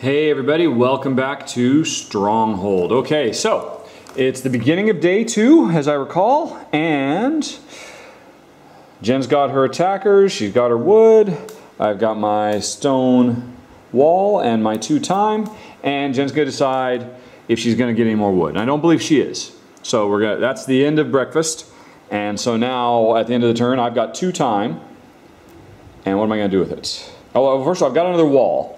Hey everybody, welcome back to Stronghold. Okay, so it's the beginning of day 2, as I recall, and Jen's got her attackers, she's got her wood, I've got my stone wall and my 2 time, and Jen's gonna decide if she's gonna get any more wood. And I don't believe she is. So that's the end of breakfast. And so now, at the end of the turn, I've got 2 time. And what am I going to do with it? Oh, well, first of all, I've got another wall.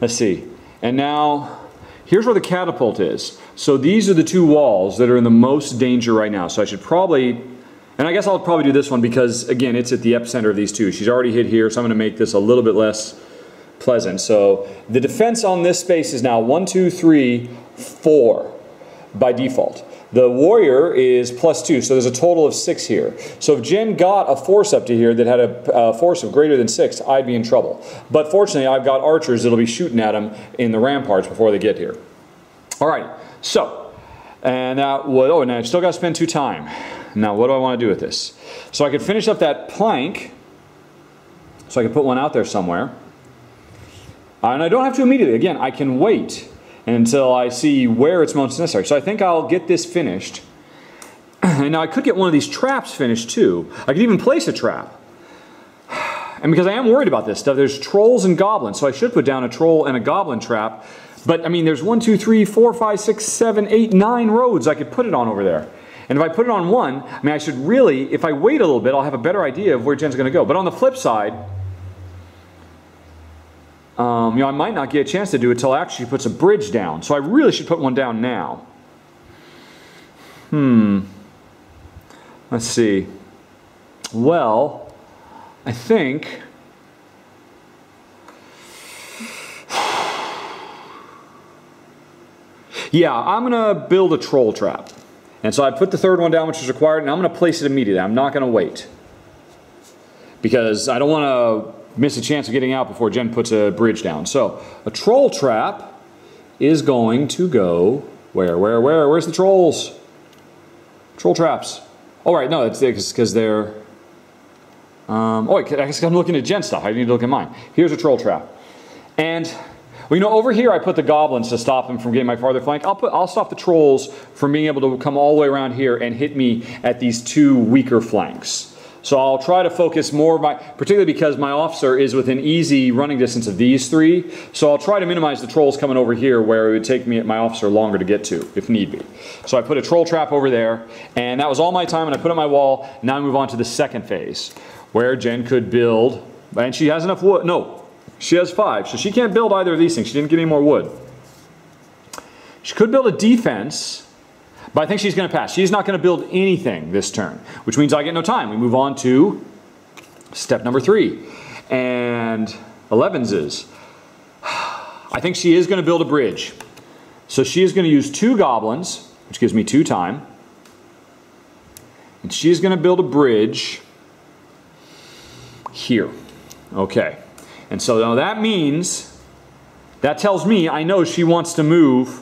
Let's see. And now, here's where the catapult is. So these are the 2 walls that are in the most danger right now. So I should probably, and I guess I'll probably do this one because, again, it's at the epicenter of these 2. She's already hit here, so I'm going to make this a little bit less pleasant. So the defense on this space is now 1, 2, 3, 4 by default. The warrior is +2, so there's a total of 6 here. So if Jen got a force up to here that had a force of greater than 6, I'd be in trouble. But fortunately, I've got archers that'll be shooting at them in the ramparts before they get here. All right, so, and now, well, oh, and I've still got to spend 2 time. Now, what do I want to do with this? So I could finish up that plank, so I could put one out there somewhere. And I don't have to immediately. Again, I can wait until I see where it's most necessary. So I think I'll get this finished. And now I could get one of these traps finished too. I could even place a trap. And because I am worried about this stuff, there's trolls and goblins, so I should put down a troll and a goblin trap. But I mean, there's 1, 2, 3, 4, 5, 6, 7, 8, 9 roads I could put it on over there. And if I put it on one, I mean, I should really, if I wait a little bit, I'll have a better idea of where Jen's gonna go. But on the flip side, you know, I might not get a chance to do it until after she puts a bridge down. So I really should put one down now. Let's see. Well, I think yeah, I'm going to build a troll trap. And so I put the 3rd one down, which is required, and I'm going to place it immediately. I'm not going to wait. Because I don't want to miss a chance of getting out before Jen puts a bridge down. So, a troll trap is going to go where? Where's the trolls? Troll traps. All right, no, it's because they're oh, I guess I'm looking at Jen's stuff. I need to look at mine. Here's a troll trap. And, well, you know, over here I put the goblins to stop them from getting my farther flank. I'll stop the trolls from being able to come all the way around here and hit me at these 2 weaker flanks. So I'll try to focus more of my, particularly because my officer is within easy running distance of these 3, so I'll try to minimize the trolls coming over here where it would take me at my officer longer to get to, if need be. So I put a troll trap over there, and that was all my time, and I put up my wall. Now I move on to the 2nd phase, where Jen could build, and she has enough wood, no, she has 5, so she can't build either of these things. She didn't get any more wood. She could build a defense, but I think she's going to pass. She's not going to build anything this turn, which means I get no time. We move on to step number 3. And 11's is, I think she is going to build a bridge. So she is going to use 2 goblins, which gives me 2 time. And she's going to build a bridge here. Okay. And so now that means, that tells me I know she wants to move.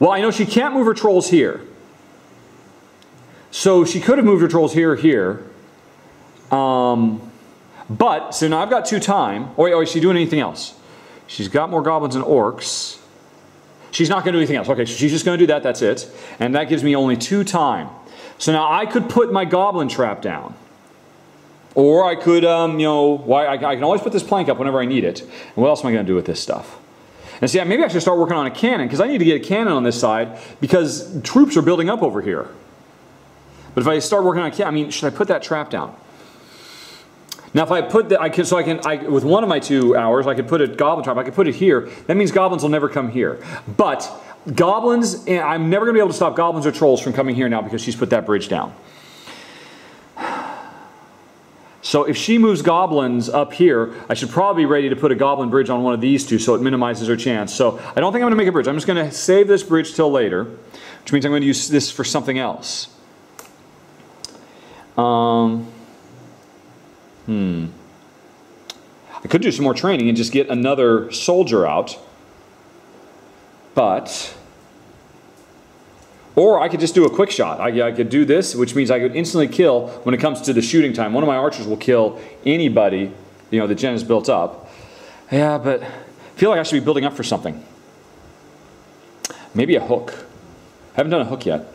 Well, I know she can't move her trolls here. So she could have moved her trolls here or here. But, so now I've got 2 time. Oh, wait, is she doing anything else? She's got more goblins and orcs. She's not going to do anything else. Okay, so she's just going to do that. That's it. And that gives me only 2 time. So now I could put my goblin trap down. Or I could, you know, I can always put this plank up whenever I need it. And what else am I going to do with this stuff? And see, maybe I should start working on a cannon, because I need to get a cannon on this side, because troops are building up over here. But if I start working on a cannon, I mean, should I put that trap down? Now, if I put that, with one of my 2 hours, I could put a goblin trap, I could put it here. That means goblins will never come here. But goblins, I'm never going to be able to stop goblins or trolls from coming here now, because she's put that bridge down. So if she moves goblins up here, I should probably be ready to put a goblin bridge on one of these 2, so it minimizes her chance. So I don't think I'm going to make a bridge. I'm just going to save this bridge till later, which means I'm going to use this for something else. I could do some more training and just get another soldier out, but, or I could just do a quick shot. I could do this, which means I could instantly kill when it comes to the shooting time. One of my archers will kill anybody, you know, that Jen has built up. Yeah, but feel like I should be building up for something. Maybe a hook. I haven't done a hook yet.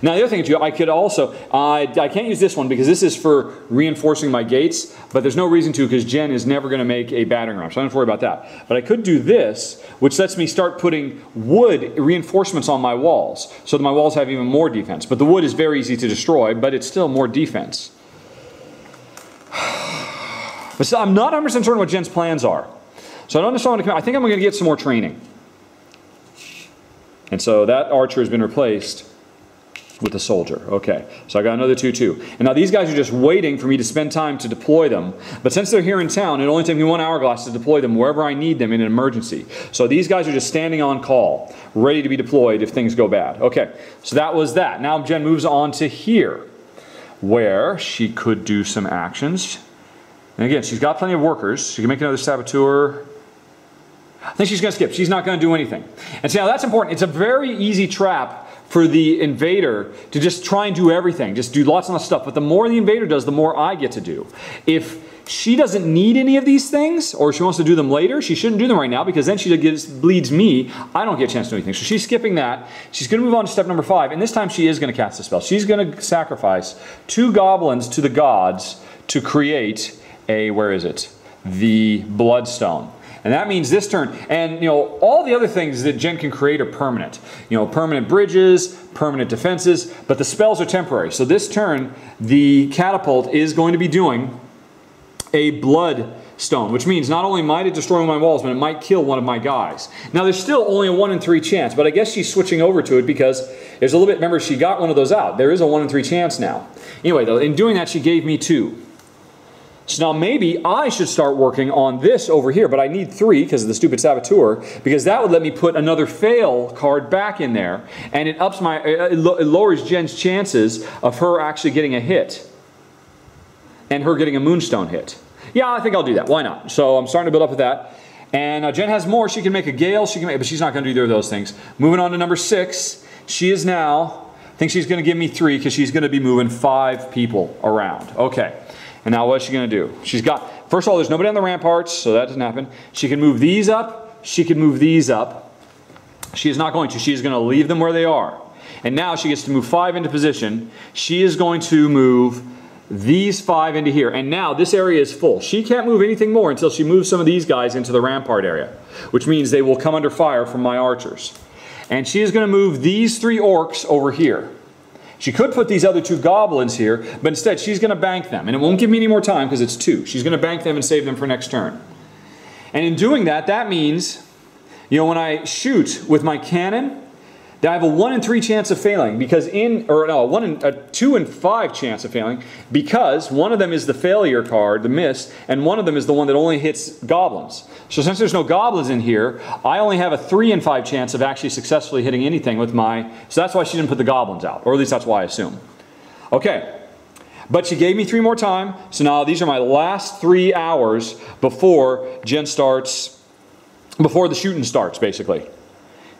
Now the other thing, I could also, I can't use this one because this is for reinforcing my gates, but there's no reason to because Jen is never going to make a battering ram, so I don't have to worry about that. But I could do this, which lets me start putting wood reinforcements on my walls, so that my walls have even more defense. But the wood is very easy to destroy, but it's still more defense. But so I'm not 100% certain what Jen's plans are. So I don't necessarily want to come out. I think I'm going to get some more training. And so that archer has been replaced with a soldier. Okay, so I got another 2-2. And now these guys are just waiting for me to spend time to deploy them. But since they're here in town, it only takes me 1 hourglass to deploy them wherever I need them in an emergency. So these guys are just standing on call, ready to be deployed if things go bad. Okay, so that was that. Now Jen moves on to here, where she could do some actions. And again, she's got plenty of workers. She can make another saboteur. I think she's going to skip. She's not going to do anything. And see, now that's important. It's a very easy trap for the invader to just try and do everything. Just do lots and lots of stuff. But the more the invader does, the more I get to do. If she doesn't need any of these things, or she wants to do them later, she shouldn't do them right now, because then she bleeds me. I don't get a chance to do anything. So she's skipping that. She's going to move on to step number 5, and this time she is going to cast a spell. She's going to sacrifice 2 goblins to the gods to create a, where is it? The Bloodstone. And that means this turn, and you know, all the other things that Jen can create are permanent. You know, permanent bridges, permanent defenses, but the spells are temporary. So this turn, the catapult is going to be doing a Bloodstone, which means not only might it destroy one of my walls, but it might kill one of my guys. Now there's still only a 1 in 3 chance, but I guess she's switching over to it because there's a little bit, remember she got one of those out. There is a 1 in 3 chance now. Anyway though, in doing that she gave me 2. So now maybe I should start working on this over here, but I need 3 because of the stupid saboteur, because that would let me put another fail card back in there, and it ups my, it lowers Jen's chances of her actually getting a hit and her getting a moonstone hit. Yeah, I think I'll do that. Why not? So I'm starting to build up with that. And Jen has more. She can make a gale, she can make, but she's not going to do either of those things. Moving on to number 6, she is now, I think she's going to give me 3 because she's going to be moving 5 people around. Okay. And now what's she going to do? She's got, first of all, there's nobody on the ramparts, so that doesn't happen. She can move these up. She can move these up. She is not going to. She is going to leave them where they are. And now she gets to move 5 into position. She is going to move these 5 into here. And now this area is full. She can't move anything more until she moves some of these guys into the rampart area, which means they will come under fire from my archers. And she is going to move these 3 orcs over here. She could put these other 2 goblins here, but instead she's going to bank them. And it won't give me any more time because it's 2. She's going to bank them and save them for next turn. And in doing that, that means, you know, when I shoot with my cannon, that I have a 1 in 3 chance of failing because in, or no, a 2 in 5 chance of failing because one of them is the failure card, the miss, and one of them is the one that only hits goblins. So since there's no goblins in here, I only have a 3 in 5 chance of actually successfully hitting anything with my, so that's why she didn't put the goblins out, or at least that's why I assume. Okay, but she gave me 3 more time, so now these are my last 3 hours before Jen starts, before the shooting starts, basically.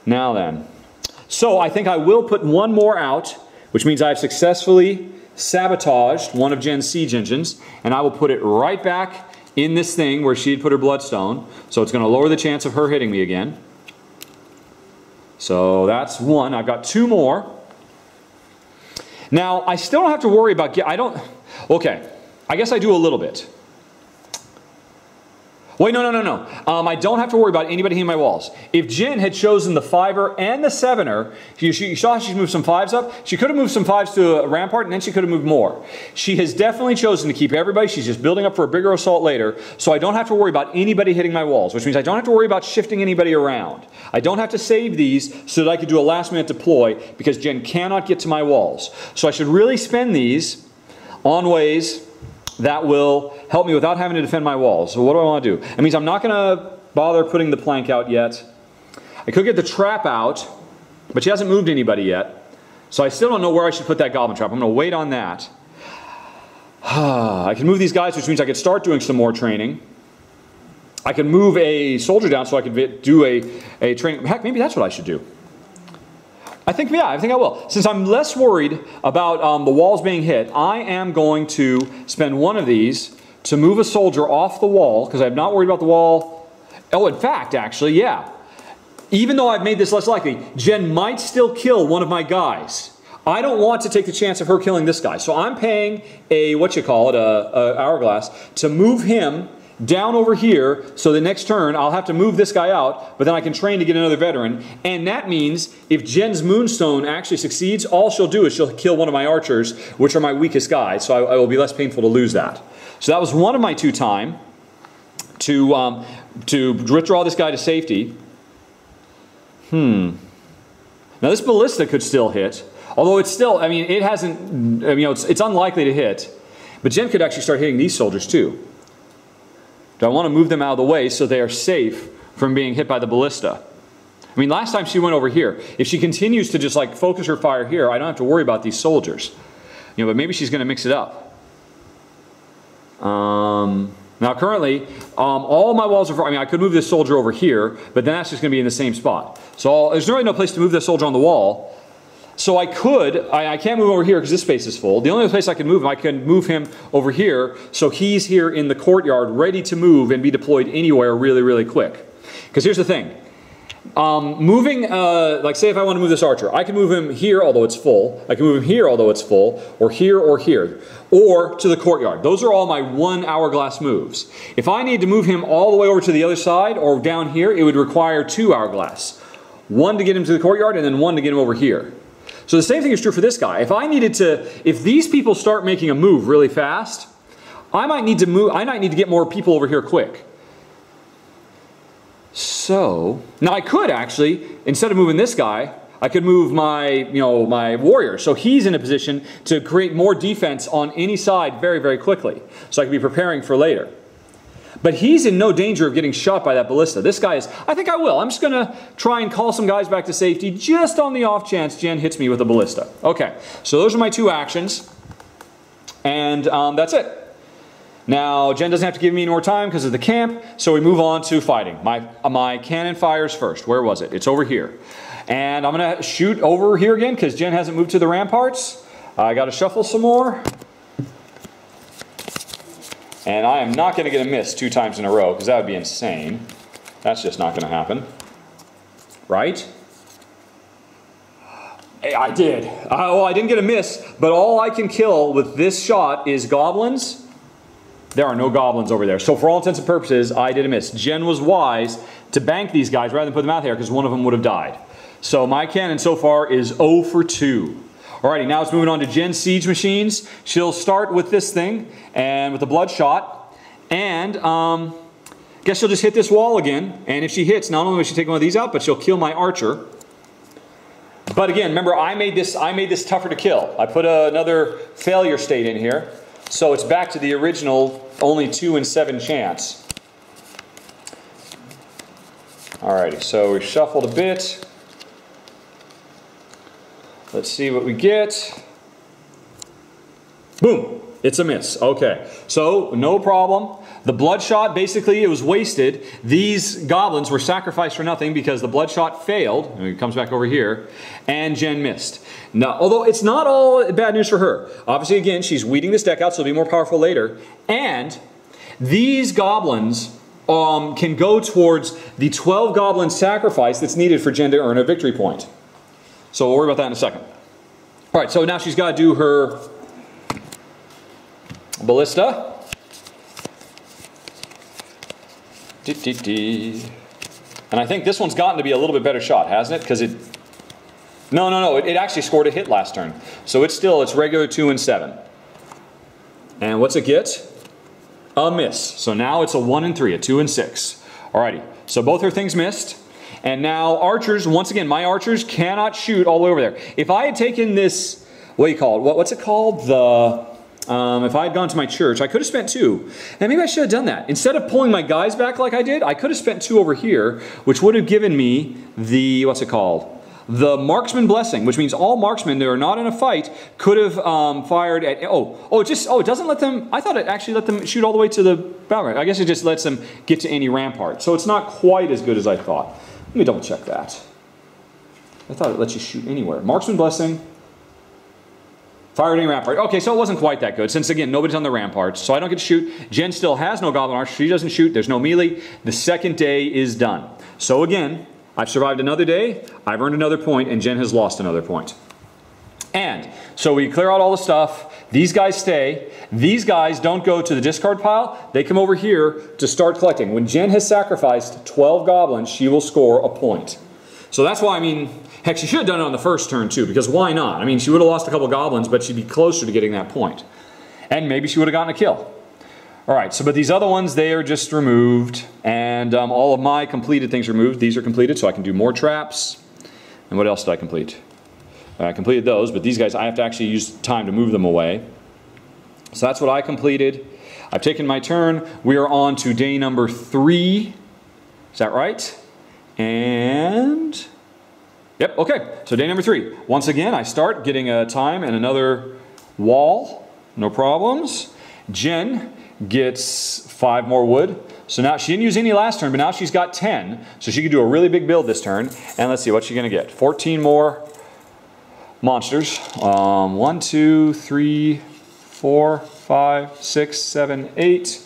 Now then. So I think I will put 1 more out, which means I've successfully sabotaged one of Jen's siege engines, and I will put it right back in this thing where she had put her bloodstone. So it's going to lower the chance of her hitting me again. So that's 1. I've got 2 more. Now, I still don't have to worry about, okay, I guess I do a little bit. Wait, no. I don't have to worry about anybody hitting my walls. If Jen had chosen the 5er and the 7er, she saw she moved some 5s up. She could have moved some 5s to a rampart, and then she could have moved more. She has definitely chosen to keep everybody. She's just building up for a bigger assault later, so I don't have to worry about anybody hitting my walls, which means I don't have to worry about shifting anybody around. I don't have to save these so that I could do a last-minute deploy because Jen cannot get to my walls. So I should really spend these on ways that will help me without having to defend my walls. So what do I want to do? That means I'm not going to bother putting the plank out yet. I could get the trap out, but she hasn't moved anybody yet. So I still don't know where I should put that goblin trap. I'm going to wait on that. I can move these guys, which means I could start doing some more training. I can move a soldier down so I could do a training. Heck, maybe that's what I should do. I think, yeah, I think I will. Since I'm less worried about the walls being hit, I am going to spend 1 of these to move a soldier off the wall, because I'm not worried about the wall. Oh, in fact, actually, yeah. Even though I've made this less likely, Jen might still kill one of my guys. I don't want to take the chance of her killing this guy. So I'm paying a, a hourglass to move him down over here, so the next turn I'll have to move this guy out, but then I can train to get another veteran. And that means if Jen's Moonstone actually succeeds, all she'll do is she'll kill one of my archers, which are my weakest guys, so I will be less painful to lose that. So that was one of my two time to withdraw this guy to safety. Now this ballista could still hit, although it's still, I mean, it hasn't, it's unlikely to hit, but Jen could actually start hitting these soldiers too. I want to move them out of the way so they are safe from being hit by the ballista. I mean, last time she went over here. If she continues to just like focus her fire here, I don't have to worry about these soldiers. You know, but maybe she's going to mix it up. Now currently, all my walls are, I could move this soldier over here, but then that's just going to be in the same spot. So there's really no place to move this soldier on the wall. So I could, I can't move over here because this space is full. The only place I can move him, I can move him over here so he's here in the courtyard ready to move and be deployed anywhere really, really quick. Because here's the thing, moving, like say if I want to move this archer, I can move him here although it's full, I can move him here although it's full, or here, or to the courtyard. Those are all my one hourglass moves. If I need to move him all the way over to the other side or down here, it would require two hourglass. One to get him to the courtyard and then one to get him over here. So the same thing is true for this guy. If I needed to, if these people start making a move really fast, I might need to move, I might need to get more people over here quick. So, now I could actually, instead of moving this guy, I could move my, my warrior. So he's in a position to create more defense on any side very, very quickly. So I could be preparing for later. But he's in no danger of getting shot by that ballista. This guy is, I think I will. I'm just going to try and call some guys back to safety just on the off chance Jen hits me with a ballista. Okay, so those are my two actions. And that's it. Now, Jen doesn't have to give me any more time because of the camp, so we move on to fighting. My cannon fires first. Where was it? It's over here. And I'm going to shoot over here again because Jen hasn't moved to the ramparts. I got to shuffle some more. And I am not going to get a miss two times in a row, because that would be insane. That's just not going to happen. Right? I did. Well, I didn't get a miss, but all I can kill with this shot is goblins. There are no goblins over there. So for all intents and purposes, I did a miss. Jen was wise to bank these guys rather than put them out there, because one of them would have died. So my cannon so far is 0 for 2. Alrighty, now it's moving on to Jen's siege machines. She'll start with this thing, and with the bloodshot, and I guess she'll just hit this wall again, and if she hits, not only will she take one of these out, but she'll kill my archer. But again, remember, I made this tougher to kill. I put another failure state in here, so it's back to the original only 2 in 7 chance. Alrighty, so we shuffled a bit. Let's see what we get. Boom! It's a miss. Okay, so no problem. The bloodshot, basically, it was wasted. These goblins were sacrificed for nothing because the bloodshot failed. And it comes back over here. And Jen missed. Now, although it's not all bad news for her. Obviously, again, she's weeding this deck out, so it'll be more powerful later. And these goblins can go towards the 12 goblin sacrifice that's needed for Jen to earn a victory point. So we'll worry about that in a second. All right, so now she's got to do her ballista. And I think this one's gotten to be a little bit better shot, hasn't it? Because it... No, it actually scored a hit last turn. So it's still, it's regular 2 and 7. And what's it get? A miss. So now it's a 1 and 3, a 2 and 6. All righty, so both her things missed. And now archers, once again, my archers cannot shoot all the way over there. If I had taken this, what's it called? The, if I had gone to my church, I could have spent 2. And maybe I should have done that. Instead of pulling my guys back like I did, I could have spent 2 over here, which would have given me the, the marksman blessing, which means all marksmen that are not in a fight could have fired at, it doesn't let them, I thought it actually let them shoot all the way to the battleground. I guess it just lets them get to any rampart. So it's not quite as good as I thought. Let me double check that. I thought it lets you shoot anywhere. Marksman Blessing. Firing Rampart. Okay, so it wasn't quite that good, since again, nobody's on the Ramparts, so I don't get to shoot. Jen still has no Goblin Archer, she doesn't shoot, there's no melee. The second day is done. So again, I've survived another day, I've earned another point, and Jen has lost another point. And so we clear out all the stuff, these guys stay, these guys don't go to the discard pile, they come over here to start collecting. When Jen has sacrificed 12 goblins, she will score a point. So that's why, I mean, heck, she should have done it on the first turn too, because why not? I mean, she would have lost a couple goblins, but she'd be closer to getting that point. And maybe she would have gotten a kill. All right, so but these other ones, they are just removed, and all of my completed things removed. These are completed, so I can do more traps. And what else did I complete? I completed those, but these guys, I have to actually use time to move them away. So that's what I completed. I've taken my turn. We are on to day number 3. Is that right? And, yep, okay, so day number 3. Once again, I start getting a time and another wall, no problems. Jen gets 5 more wood. So now, she didn't use any last turn, but now she's got 10. So she could do a really big build this turn. And let's see, what's she gonna get? 14 more monsters. 1, 2, 3, 4, 5, 6, 7, 8,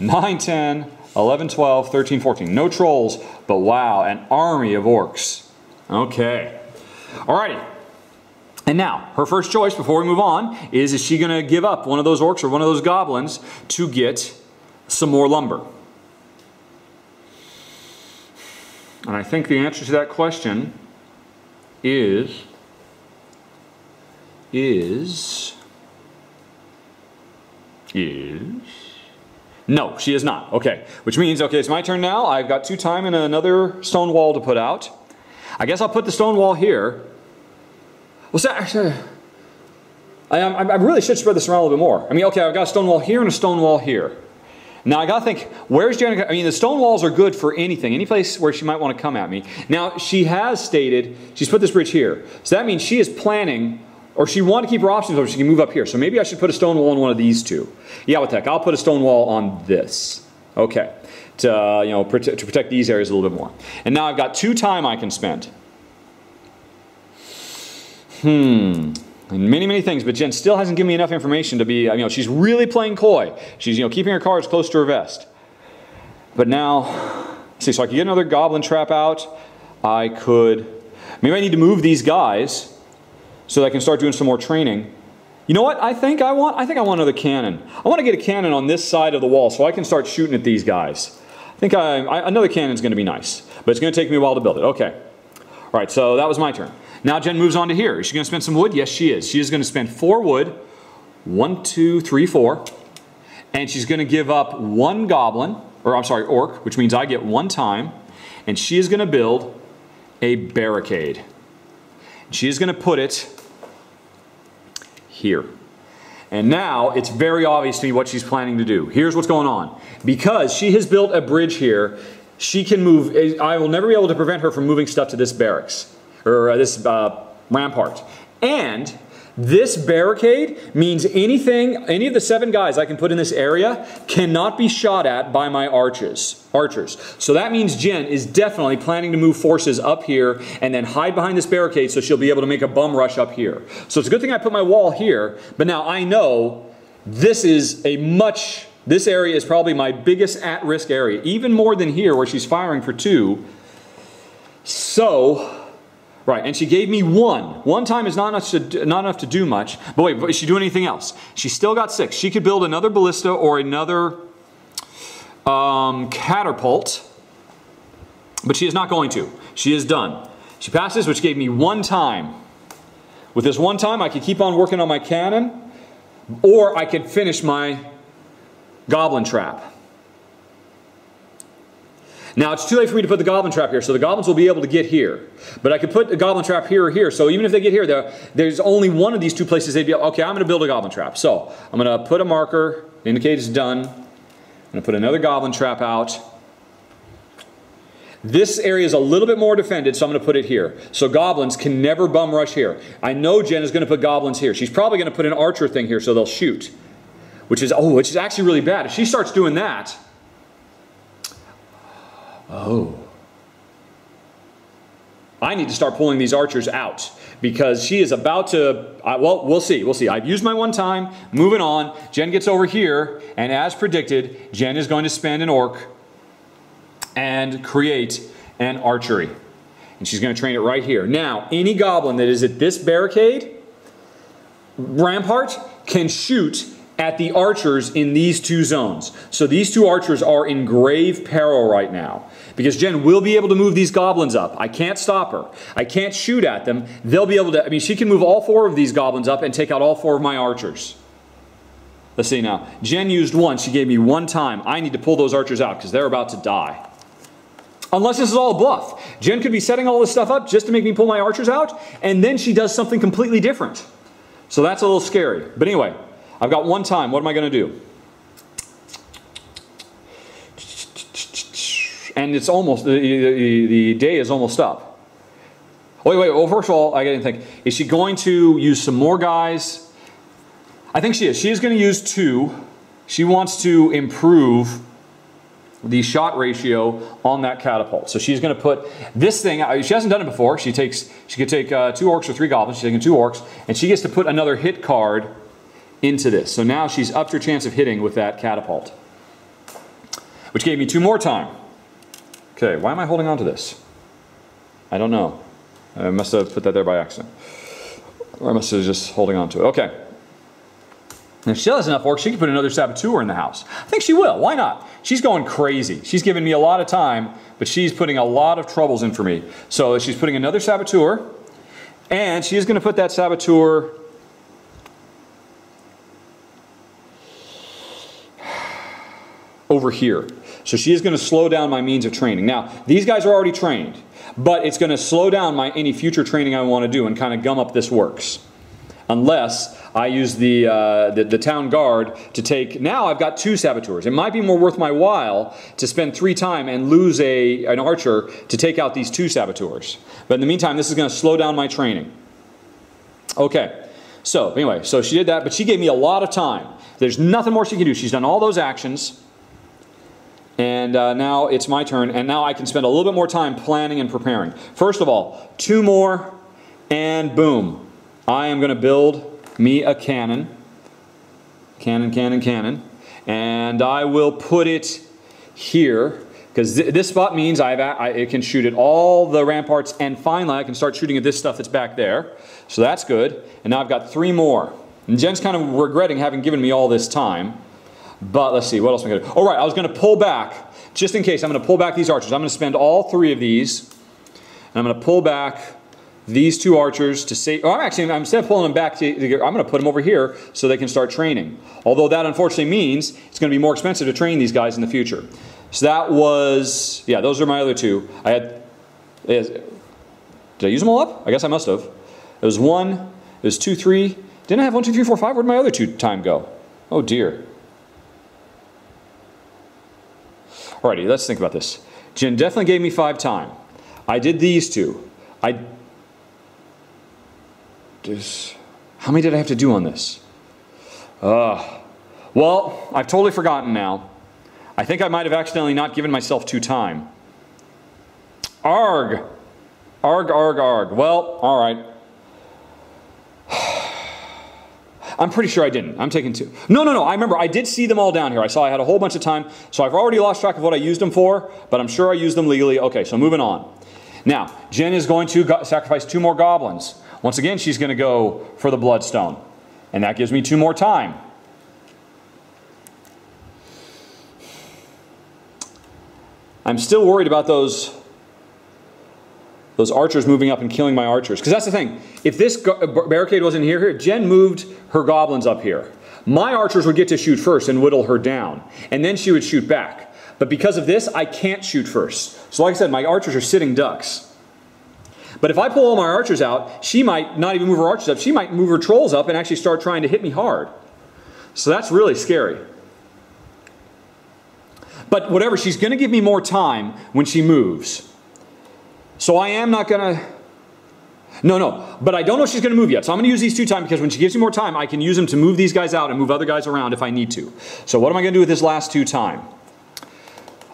9, 10, 11, 12, 13, 14. No trolls, but wow, an army of orcs. Okay. Alrighty. And now, her first choice before we move on is she going to give up one of those orcs or one of those goblins to get some more lumber? And I think the answer to that question is no, she is not. Okay, which means, okay, it's my turn now. I've got 2 time and another stone wall to put out. I guess I'll put the stone wall here. Well, so, I really should spread this around a little bit more. I mean, okay, I've got a stone wall here and a stone wall here. Now I gotta think, where's Jen? I mean, the stone walls are good for anything, any place where she might want to come at me. Now, she has stated, she's put this bridge here. So that means she is planning, or she wanted to keep her options open, she can move up here. So maybe I should put a stone wall on one of these 2. Yeah, what the heck, I'll put a stone wall on this. Okay, to, you know, to protect these areas a little bit more. And now I've got 2 time I can spend. And many things, but Jen still hasn't given me enough information to be, you know, she's really playing coy. She's, you know, keeping her cards close to her vest. But now, see, so I could get another goblin trap out. I could, maybe I need to move these guys so that I can start doing some more training. You know what I think I want another cannon. I want to get a cannon on this side of the wall so I can start shooting at these guys. I think another cannon's going to be nice, but it's going to take me a while to build it. Okay. All right, so that was my turn. Now Jen moves on to here. Is she going to spend some wood? Yes, she is. She is going to spend 4 wood. 1, 2, 3, 4. And she's going to give up 1 goblin, or I'm sorry, orc, which means I get 1 time. And she is going to build a barricade. She is going to put it here. And now it's very obvious to me what she's planning to do. Here's what's going on. Because she has built a bridge here, she can move. I will never be able to prevent her from moving stuff to this barracks, or this rampart. And this barricade means anything, any of the 7 guys I can put in this area cannot be shot at by my archers. So that means Jen is definitely planning to move forces up here and then hide behind this barricade so she'll be able to make a bum rush up here. So it's a good thing I put my wall here, but now I know this is a much, this area is probably my biggest at-risk area, even more than here where she's firing for 2. So, right, and she gave me 1. 1 time is not enough to do much. But wait, is she doing anything else? She's still got 6. She could build another ballista or another catapult, but she is not going to. She is done. She passes, which gave me 1 time. With this 1 time, I could keep on working on my cannon, or I could finish my goblin trap. Now, it's too late for me to put the goblin trap here, so the goblins will be able to get here. But I could put a goblin trap here or here, so even if they get here, there's only one of these 2 places they'd be able, okay, I'm going to build a goblin trap. So, I'm going to put a marker, indicate it's done. I'm going to put another goblin trap out. This area is a little bit more defended, so I'm going to put it here. So goblins can never bum rush here. I know Jen is going to put goblins here. She's probably going to put an archer thing here so they'll shoot. Which is actually really bad. If she starts doing that, I need to start pulling these archers out because she is about to, well, we'll see, we'll see. I've used my one time, moving on. Jen gets over here, and as predicted, Jen is going to spend an orc and create an archery. And she's going to train it right here. Now, any goblin that is at this barricade, rampart, can shoot at the archers in these two zones. So these two archers are in grave peril right now because Jen will be able to move these goblins up. I can't stop her. I can't shoot at them. They'll be able to, I mean, she can move all four of these goblins up and take out all four of my archers. Let's see now. Jen used one. She gave me one time. I need to pull those archers out because they're about to die. Unless this is all a bluff. Jen could be setting all this stuff up just to make me pull my archers out, and then she does something completely different. So that's a little scary. But anyway, I've got one time. What am I going to do? And it's almost, the day is almost up. Wait. Well, first of all, I didn't think. Is she going to use some more guys? I think she is. She is going to use two. She wants to improve the shot ratio on that catapult. So she's going to put this thing, she hasn't done it before. She could take two orcs or three goblins. She's taking two orcs. And she gets to put another hit card into this. So now she's upped her chance of hitting with that catapult, which gave me two more time. Okay, why am I holding on to this? I don't know. I must have put that there by accident. Or I must have just holding on to it. Okay. And if she has enough orcs, she can put another saboteur in the house. I think she will. Why not? She's going crazy. She's giving me a lot of time, but she's putting a lot of troubles in for me. So she's putting another saboteur, and she is going to put that saboteur... over here. So she is going to slow down my means of training. Now, these guys are already trained, but it's going to slow down my any future training I want to do and kind of gum up this works. Unless I use the town guard to take... Now I've got two saboteurs. It might be more worth my while to spend three time and lose an archer to take out these two saboteurs. But in the meantime, this is going to slow down my training. Okay. So, anyway, so she did that, but she gave me a lot of time. There's nothing more she can do. She's done all those actions. And now it's my turn, and now I can spend a little bit more time planning and preparing. First of all, two more, and boom. I am going to build me a cannon. Cannon. And I will put it here, because this spot means it can shoot at all the ramparts, and finally I can start shooting at this stuff that's back there. So that's good. And now I've got three more. And Jen's kind of regretting having given me all this time. But let's see, what else am I going to do? All right, I was going to pull back, just in case. I'm going to pull back these archers. I'm going to spend all three of these, and I'm going to pull back these two archers to save... Oh, actually, instead of pulling them back, I'm going to put them over here so they can start training. Although that, unfortunately, means it's going to be more expensive to train these guys in the future. So that was... Yeah, those are my other two. I had... Did I use them all up? I guess I must have. It was one, it was 2, 3. Didn't I have 1, 2, 3, 4, 5? Where'd my other two time go? Oh, dear. Alrighty, let's think about this. Jen definitely gave me 5 time. I did these two. How many did I have to do on this? Well, I've totally forgotten now. I think I might have accidentally not given myself 2 time. Arg! Arg, arg, arg. Well, alright. I'm pretty sure I didn't. I'm taking 2. No. I remember. I did see them all down here. I saw I had a whole bunch of time. So I've already lost track of what I used them for, but I'm sure I used them legally. Okay, so moving on. Now, Jen is going to sacrifice 2 more goblins. Once again, she's going to go for the bloodstone. And that gives me 2 more time. I'm still worried about those archers moving up and killing my archers. Because that's the thing. If this barricade wasn't here, Jen moved her goblins up here. My archers would get to shoot first and whittle her down. And then she would shoot back. But because of this, I can't shoot first. So like I said, my archers are sitting ducks. But if I pull all my archers out, she might not even move her archers up. She might move her trolls up and actually start trying to hit me hard. So that's really scary. But whatever, she's going to give me more time when she moves. So I am not going to... No. But I don't know if she's going to move yet. So I'm going to use these 2 time because when she gives me more time, I can use them to move these guys out and move other guys around if I need to. So what am I going to do with this last 2 time?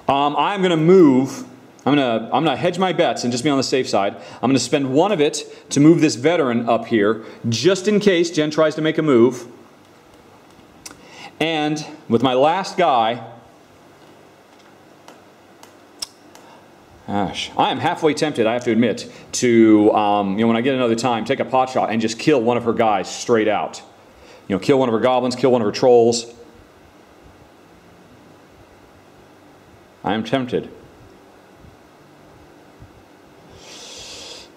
I'm going to move I'm gonna hedge my bets and just be on the safe side. I'm gonna spend one of it to move this veteran up here, just in case Jen tries to make a move. And with my last guy, gosh, I am halfway tempted, I have to admit, to, you know, when I get another time, take a pot shot and just kill one of her guys straight out. You know, kill one of her goblins, kill one of her trolls. I am tempted.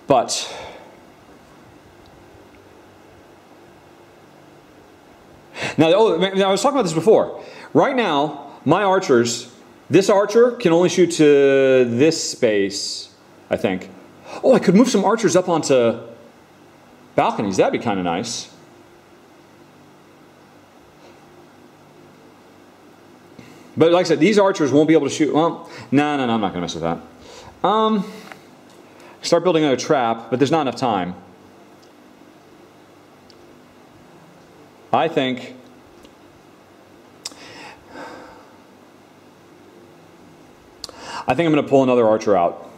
But now, I was talking about this before. Right now, my archers, this archer can only shoot to this space, I think. Oh, I could move some archers up onto balconies. That'd be kind of nice. But like I said, these archers won't be able to shoot. Well, no, I'm not going to mess with that. Start building another trap, but there's not enough time. I think I'm going to pull another archer out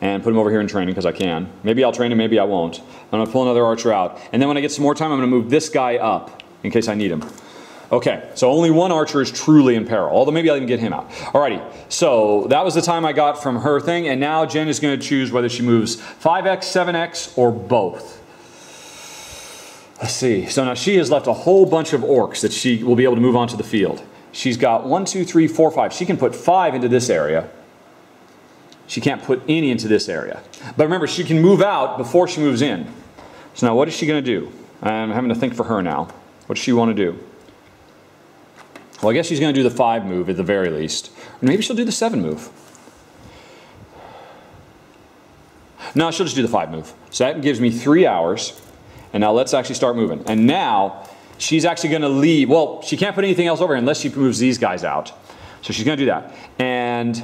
and put him over here in training because I can. Maybe I'll train him, maybe I won't. I'm going to pull another archer out, and then when I get some more time, I'm going to move this guy up in case I need him. Okay, so only one archer is truly in peril, although maybe I'll even get him out. Alrighty, so that was the time I got from her thing, and now Jen is going to choose whether she moves 5x, 7x, or both. Let's see, so now she has left a whole bunch of orcs that she will be able to move onto the field. She's got 1, 2, 3, 4, 5. She can put 5 into this area. She can't put any into this area. But remember, she can move out before she moves in. So now what is she going to do? I'm having to think for her now. What does she want to do? Well, I guess she's going to do the 5 move at the very least. Or maybe she'll do the 7 move. No, she'll just do the 5 move. So that gives me 3 hours. And now let's actually start moving. And now she's actually going to leave. Well, she can't put anything else over here unless she moves these guys out. So she's going to do that. And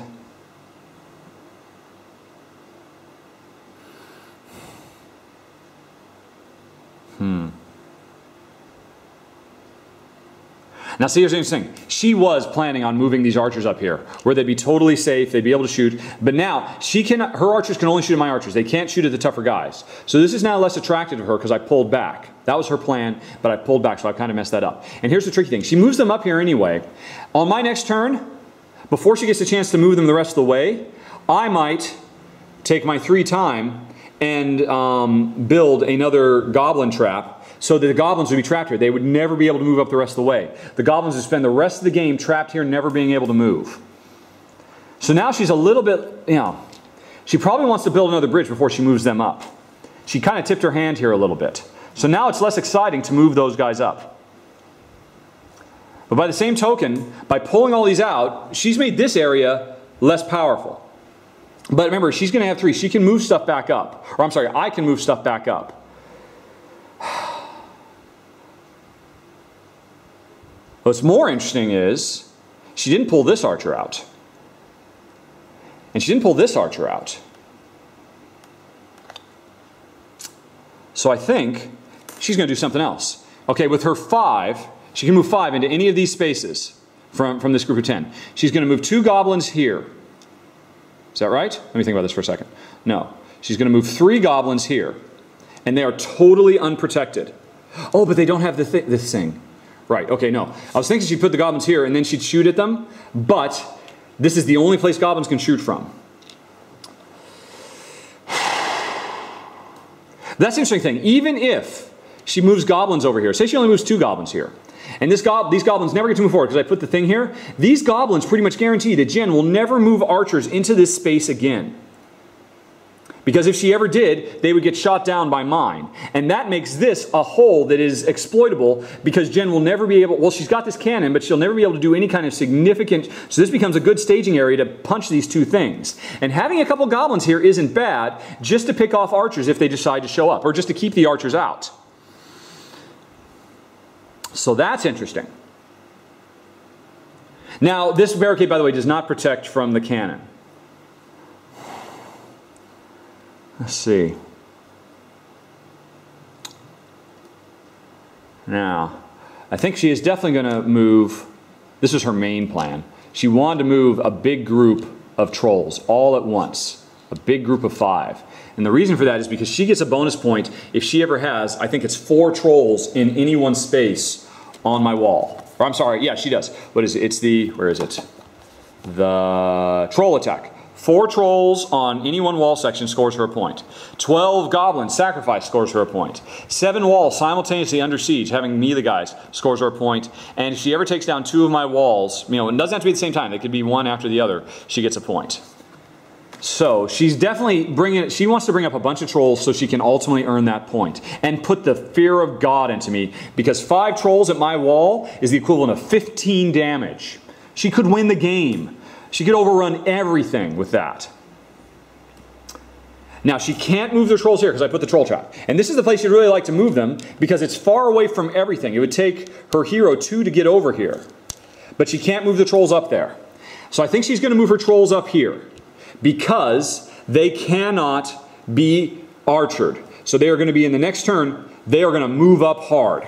now see, here's the interesting thing. She was planning on moving these archers up here, where they'd be totally safe, they'd be able to shoot, but now she can, her archers can only shoot at my archers. They can't shoot at the tougher guys. So this is now less attractive to her because I pulled back. That was her plan, but I pulled back, so I kind of messed that up. And here's the tricky thing. She moves them up here anyway. On my next turn, before she gets a chance to move them the rest of the way, I might take my 3 time and build another goblin trap. So the goblins would be trapped here. They would never be able to move up the rest of the way. The goblins would spend the rest of the game trapped here, never being able to move. So now she's a little bit, you know, she probably wants to build another bridge before she moves them up. She kind of tipped her hand here a little bit. So now it's less exciting to move those guys up. But by the same token, by pulling all these out, she's made this area less powerful. But remember, she's going to have 3. She can move stuff back up. Or I'm sorry, I can move stuff back up. What's more interesting is she didn't pull this archer out. And she didn't pull this archer out. So I think she's going to do something else. Okay, with her 5, she can move 5 into any of these spaces from this group of 10. She's going to move 2 goblins here. Is that right? Let me think about this for a second. No. She's going to move 3 goblins here. And they are totally unprotected. Oh, but they don't have this thing. Right, okay, no. I was thinking she'd put the goblins here and then she'd shoot at them, but this is the only place goblins can shoot from. That's the interesting thing. Even if she moves goblins over here, say she only moves 2 goblins here, and these goblins never get to move forward because I put the thing here, these goblins pretty much guarantee that Jen will never move archers into this space again. Because if she ever did, they would get shot down by mine. And that makes this a hole that is exploitable because Jen will never be able, well, she's got this cannon, but she'll never be able to do any kind of significant, so this becomes a good staging area to punch these 2 things. And having a couple goblins here isn't bad, just to pick off archers if they decide to show up, or just to keep the archers out. So that's interesting. Now, this barricade, by the way, does not protect from the cannon. Let's see. Now, I think she is definitely going to move, this is her main plan. She wanted to move a big group of trolls all at once, a big group of 5. And the reason for that is because she gets a bonus point if she ever has, I think it's 4 trolls in any one space on my wall. Or I'm sorry, yeah, she does. What is it? It's the, where is it? The troll attack. 4 trolls on any one wall section scores her a point. 12 goblins sacrifice scores her a point. 7 walls simultaneously under siege, having me the guys, scores her a point. And if she ever takes down 2 of my walls, you know, it doesn't have to be at the same time. They could be one after the other. She gets a point. So she's definitely bringing, she wants to bring up a bunch of trolls so she can ultimately earn that point and put the fear of God into me, because 5 trolls at my wall is the equivalent of 15 damage. She could win the game. She could overrun everything with that. Now, she can't move the trolls here because I put the troll trap. And this is the place she'd really like to move them because it's far away from everything. It would take her hero 2 to get over here. But she can't move the trolls up there. So I think she's going to move her trolls up here because they cannot be archered. So they are going to be, in the next turn, they are going to move up hard.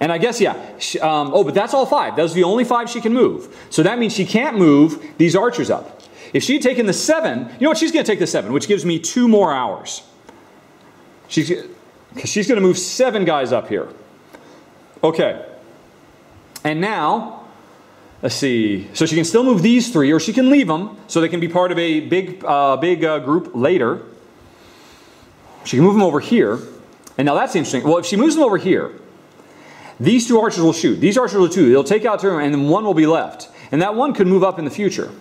And I guess, yeah, oh, but that's all 5. Those are the only 5 she can move. So that means she can't move these archers up. If she had taken the 7, you know what, she's going to take the 7, which gives me 2 more hours. She's going to move 7 guys up here. Okay. And now, let's see. So she can still move these 3, or she can leave them so they can be part of a big, group later. She can move them over here. And now that's interesting. Well, if she moves them over here, these 2 archers will shoot. These archers will shoot. They'll take out 2, and then 1 will be left. And that 1 could move up in the future.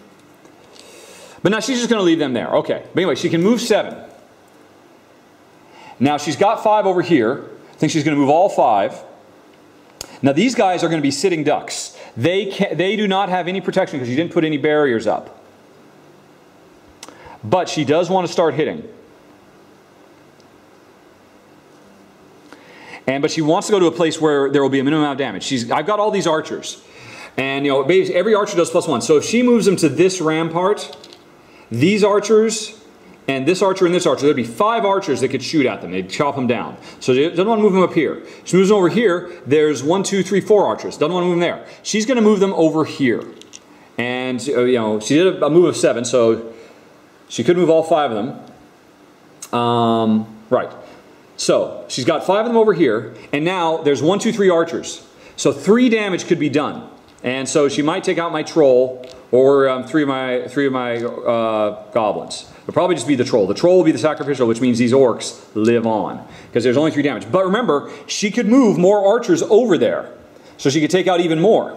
But now she's just going to leave them there. Okay. But anyway, she can move 7. Now she's got 5 over here. I think she's going to move all 5. Now these guys are going to be sitting ducks. They do not have any protection because she didn't put any barriers up. But she does want to start hitting. But she wants to go to a place where there will be a minimum amount of damage. I've got all these archers. And, you know, every archer does +1. So if she moves them to this rampart, these archers, and this archer, and this archer, there'd be 5 archers that could shoot at them. They'd chop them down. So she doesn't want to move them up here. She moves them over here. There's 1, 2, 3, 4 archers. Doesn't want to move them there. She's going to move them over here. And, you know, she did a move of 7, so she could move all 5 of them. Right. So, she's got 5 of them over here, and now there's 1, 2, 3 archers. So 3 damage could be done. And so she might take out my troll, or 3 of my goblins. It'll probably just be the troll. The troll will be the sacrificial, which means these orcs live on, because there's only 3 damage. But remember, she could move more archers over there, so she could take out even more.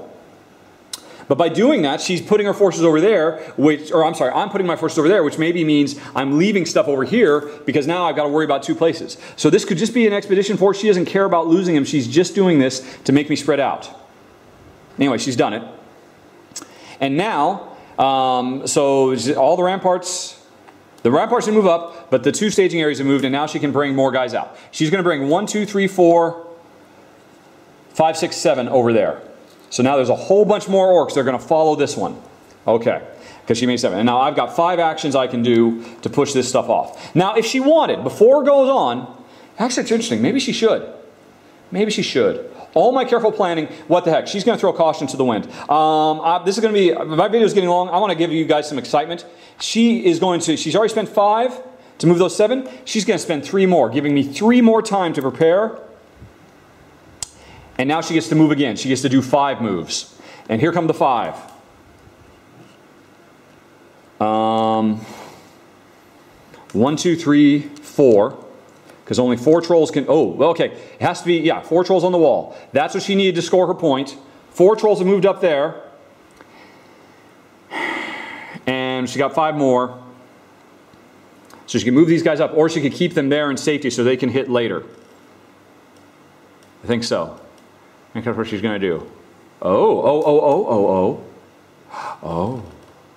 But by doing that, she's putting her forces over there, I'm putting my forces over there, which maybe means I'm leaving stuff over here because now I've got to worry about 2 places. So this could just be an expedition force. She doesn't care about losing them. She's just doing this to make me spread out. Anyway, she's done it. And now, so all the ramparts didn't move up, but the 2 staging areas have moved, and now she can bring more guys out. She's going to bring 1, 2, 3, 4, 5, 6, 7 over there. So now there's a whole bunch more orcs. They're going to follow this one. Okay. Because she made 7. And now I've got 5 actions I can do to push this stuff off. Now if she wanted, before it goes on, actually it's interesting. Maybe she should. Maybe she should. All my careful planning, what the heck. She's going to throw caution to the wind. This is going to be, my video is getting long. I want to give you guys some excitement. She's already spent 5 to move those 7. She's going to spend 3 more, giving me 3 more time to prepare. And now she gets to move again. She gets to do 5 moves. And here come the 5. One, two, three, 4. Because only 4 trolls can... Oh, okay. It has to be, yeah, 4 trolls on the wall. That's what she needed to score her point. 4 trolls have moved up there. And she got 5 more. So she can move these guys up. Or she can keep them there in safety so they can hit later. I think so. I think that's what she's going to do.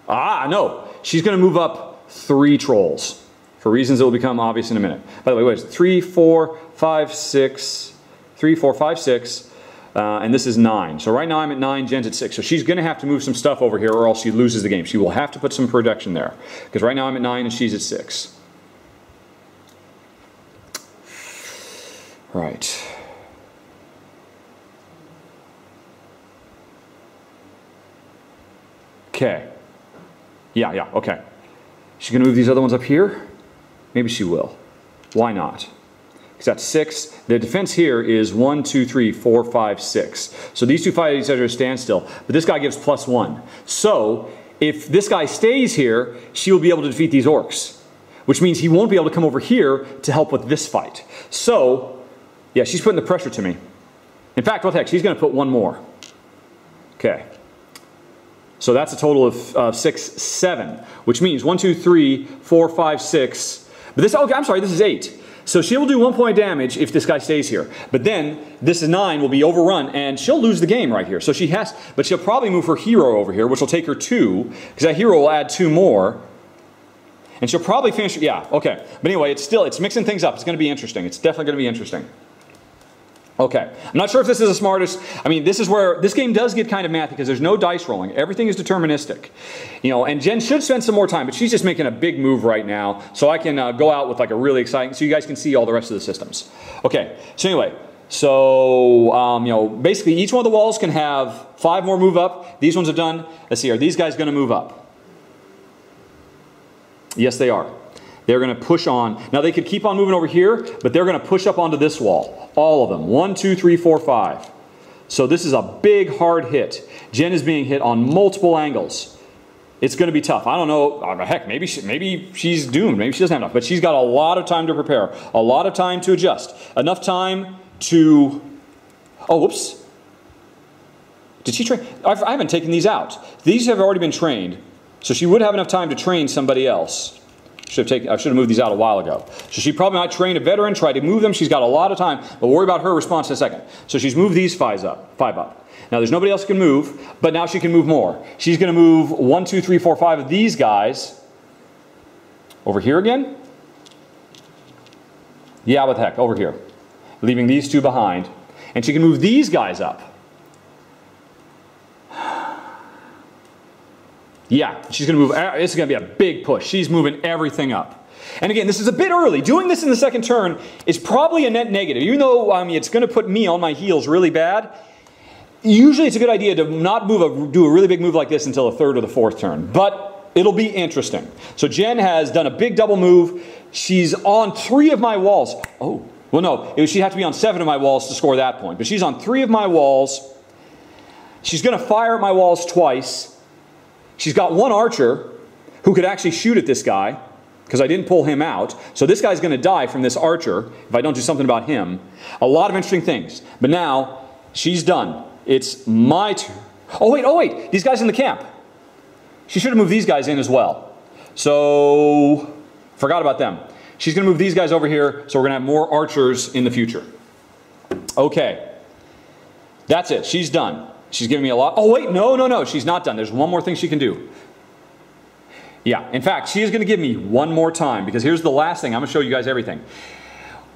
Ah, no. She's going to move up 3 trolls for reasons that will become obvious in a minute. By the way, wait. 3, 4, 5, 6. And this is 9. So right now I'm at 9, Jen's at 6. So she's going to have to move some stuff over here or else she loses the game. She will have to put some protection there. Because right now I'm at 9 and she's at 6. Right. Okay. Yeah, yeah, okay. She's gonna move these other ones up here? Maybe she will. Why not? Because that's 6. The defense here is 1, 2, 3, 4, 5, 6. So these two fighters are at a standstill, but this guy gives +1. So if this guy stays here, she will be able to defeat these orcs, which means he won't be able to come over here to help with this fight. So, yeah, she's putting the pressure to me. In fact, what the heck, she's gonna put one more. Okay. So that's a total of 6, 7, which means 1, 2, 3, 4, 5, 6. But this, okay, I'm sorry, this is 8. So she will do 1 point of damage if this guy stays here. But then this 9 will be overrun and she'll lose the game right here. So she has, but she'll probably move her hero over here, which will take her 2, because that hero will add 2 more. And she'll probably finish, yeah, okay. But anyway, it's still, it's mixing things up. It's gonna be interesting. It's definitely gonna be interesting. Okay, I'm not sure if this is the smartest. I mean, this is where this game does get kind of mathy because there's no dice rolling. Everything is deterministic, you know. And Jen should spend some more time, but she's just making a big move right now. So I can go out with like a really exciting, so you guys can see all the rest of the systems. Okay. So anyway, so you know, basically each one of the walls can have 5 more move up. These ones are done. Let's see, are these guys going to move up? Yes, they are. They're going to push on. Now they could keep on moving over here, but they're going to push up onto this wall. All of them. 1, 2, 3, 4, 5. So this is a big hard hit. Jen is being hit on multiple angles. It's going to be tough. I don't know. Heck, maybe she's doomed. Maybe she doesn't have enough. But she's got a lot of time to prepare. A lot of time to adjust. Enough time to... Oh, whoops. Did she train? I haven't taken these out. These have already been trained. So she would have enough time to train somebody else. I should have moved these out a while ago. So she probably might train a veteran, try to move them. She's got a lot of time, but worry about her response in a second. So she's moved these 5 up. Now there's nobody else who can move, but now she can move more. She's going to move 1, 2, 3, 4, 5 of these guys over here again. Yeah, what the heck, over here. Leaving these 2 behind. And she can move these guys up. Yeah, she's going to move, this is going to be a big push. She's moving everything up. And again, this is a bit early. Doing this in the second turn is probably a net negative. Even though it's going to put me on my heels really bad, usually it's a good idea to not move do a really big move like this until the 3rd or the 4th turn. But it'll be interesting. So Jen has done a big double move. She's on 3 of my walls. Oh, well no, she'd have to be on 7 of my walls to score that point. But she's on 3 of my walls. She's going to fire at my walls twice. She's got 1 archer who could actually shoot at this guy because I didn't pull him out. So this guy's going to die from this archer if I don't do something about him. A lot of interesting things. But now she's done. It's my turn. Oh wait. These guys in the camp. She should have moved these guys in as well. So forgot about them. She's going to move these guys over here. So we're going to have more archers in the future. Okay. That's it. She's done. She's giving me a lot. Oh, wait, no. She's not done. There's one more thing she can do. Yeah, in fact, she is going to give me one more time because here's the last thing. I'm going to show you guys everything.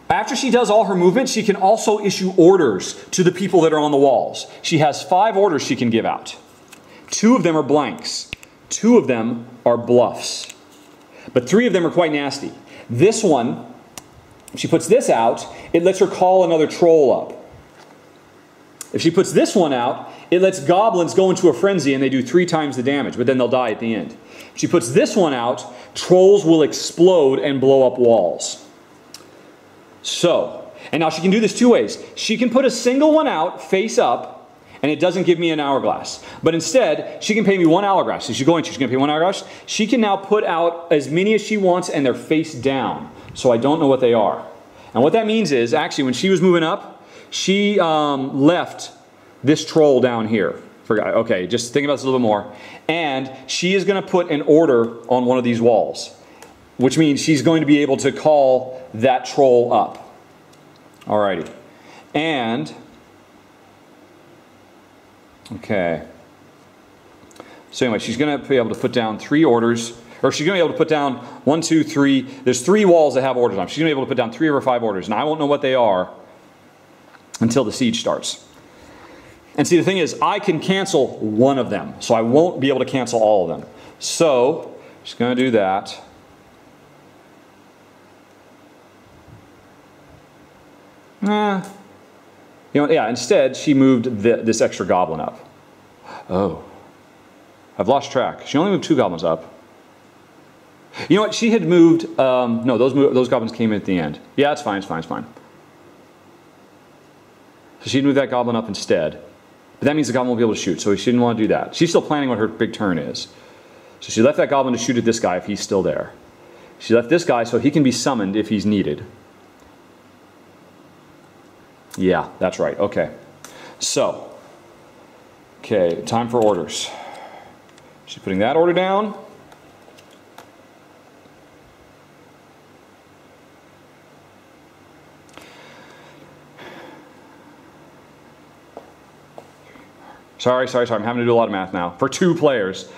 After she does all her movement, she can also issue orders to the people that are on the walls. She has 5 orders she can give out. 2 of them are blanks. 2 of them are bluffs. But 3 of them are quite nasty. This one, she puts this out, it lets her call another troll up. If she puts this one out, it lets goblins go into a frenzy and they do 3 times the damage, but then they'll die at the end. If she puts this one out, trolls will explode and blow up walls. So, and now she can do this 2 ways. She can put a single one out, face up, and it doesn't give me an hourglass. But instead, she can pay me 1 hourglass. She's going to pay 1 hourglass. She can now put out as many as she wants and they're face down. So I don't know what they are. And what that means is, actually, when she was moving up, she left this troll down here. Forgot. Okay, just think about this a little bit more. And she is going to put an order on one of these walls, which means she's going to be able to call that troll up. Alrighty. And, okay. So anyway, she's going to be able to put down 3 orders. Or she's going to be able to put down 1, 2, 3. There's 3 walls that have orders on them. She's going to be able to put down 3 of her 5 orders. And I won't know what they are until the siege starts. And see, the thing is, I can cancel 1 of them, so I won't be able to cancel all of them. So, just gonna do that. Instead, she moved this extra goblin up. Oh. I've lost track. She only moved 2 goblins up. You know what? She had moved... no, those goblins came in at the end. Yeah, it's fine, it's fine, it's fine. So she'd move that goblin up instead. But that means the goblin won't be able to shoot, so she didn't want to do that. She's still planning what her big turn is. So she left that goblin to shoot at this guy if he's still there. She left this guy so he can be summoned if he's needed. Yeah, that's right. Okay. So, okay, time for orders. She's putting that order down. Sorry, sorry, sorry. I'm having to do a lot of math now. For 2 players.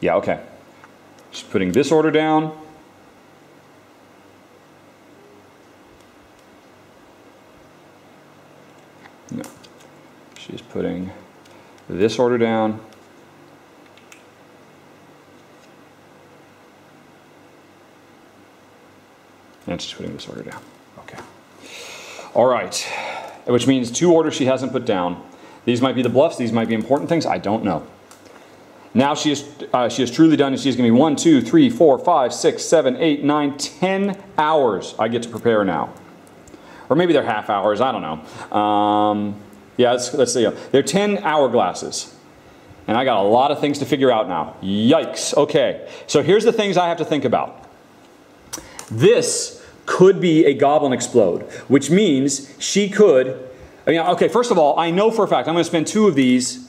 Yeah, okay. Just putting this order down. No. She's putting this order down. And she's putting this order down. Okay. All right. Which means 2 orders she hasn't put down. These might be the bluffs. These might be important things. I don't know. Now she is truly done, and she's going to be 1, 2, 3, 4, 5, 6, 7, 8, 9, 10 hours I get to prepare now. Or maybe they're half hours, I don't know. Yeah, let's see. They're 10 hourglasses. And I got a lot of things to figure out now. Yikes. Okay, so here's the things I have to think about. This could be a goblin explode, which means she could... I mean, okay, first of all, I know for a fact I'm going to spend 2 of these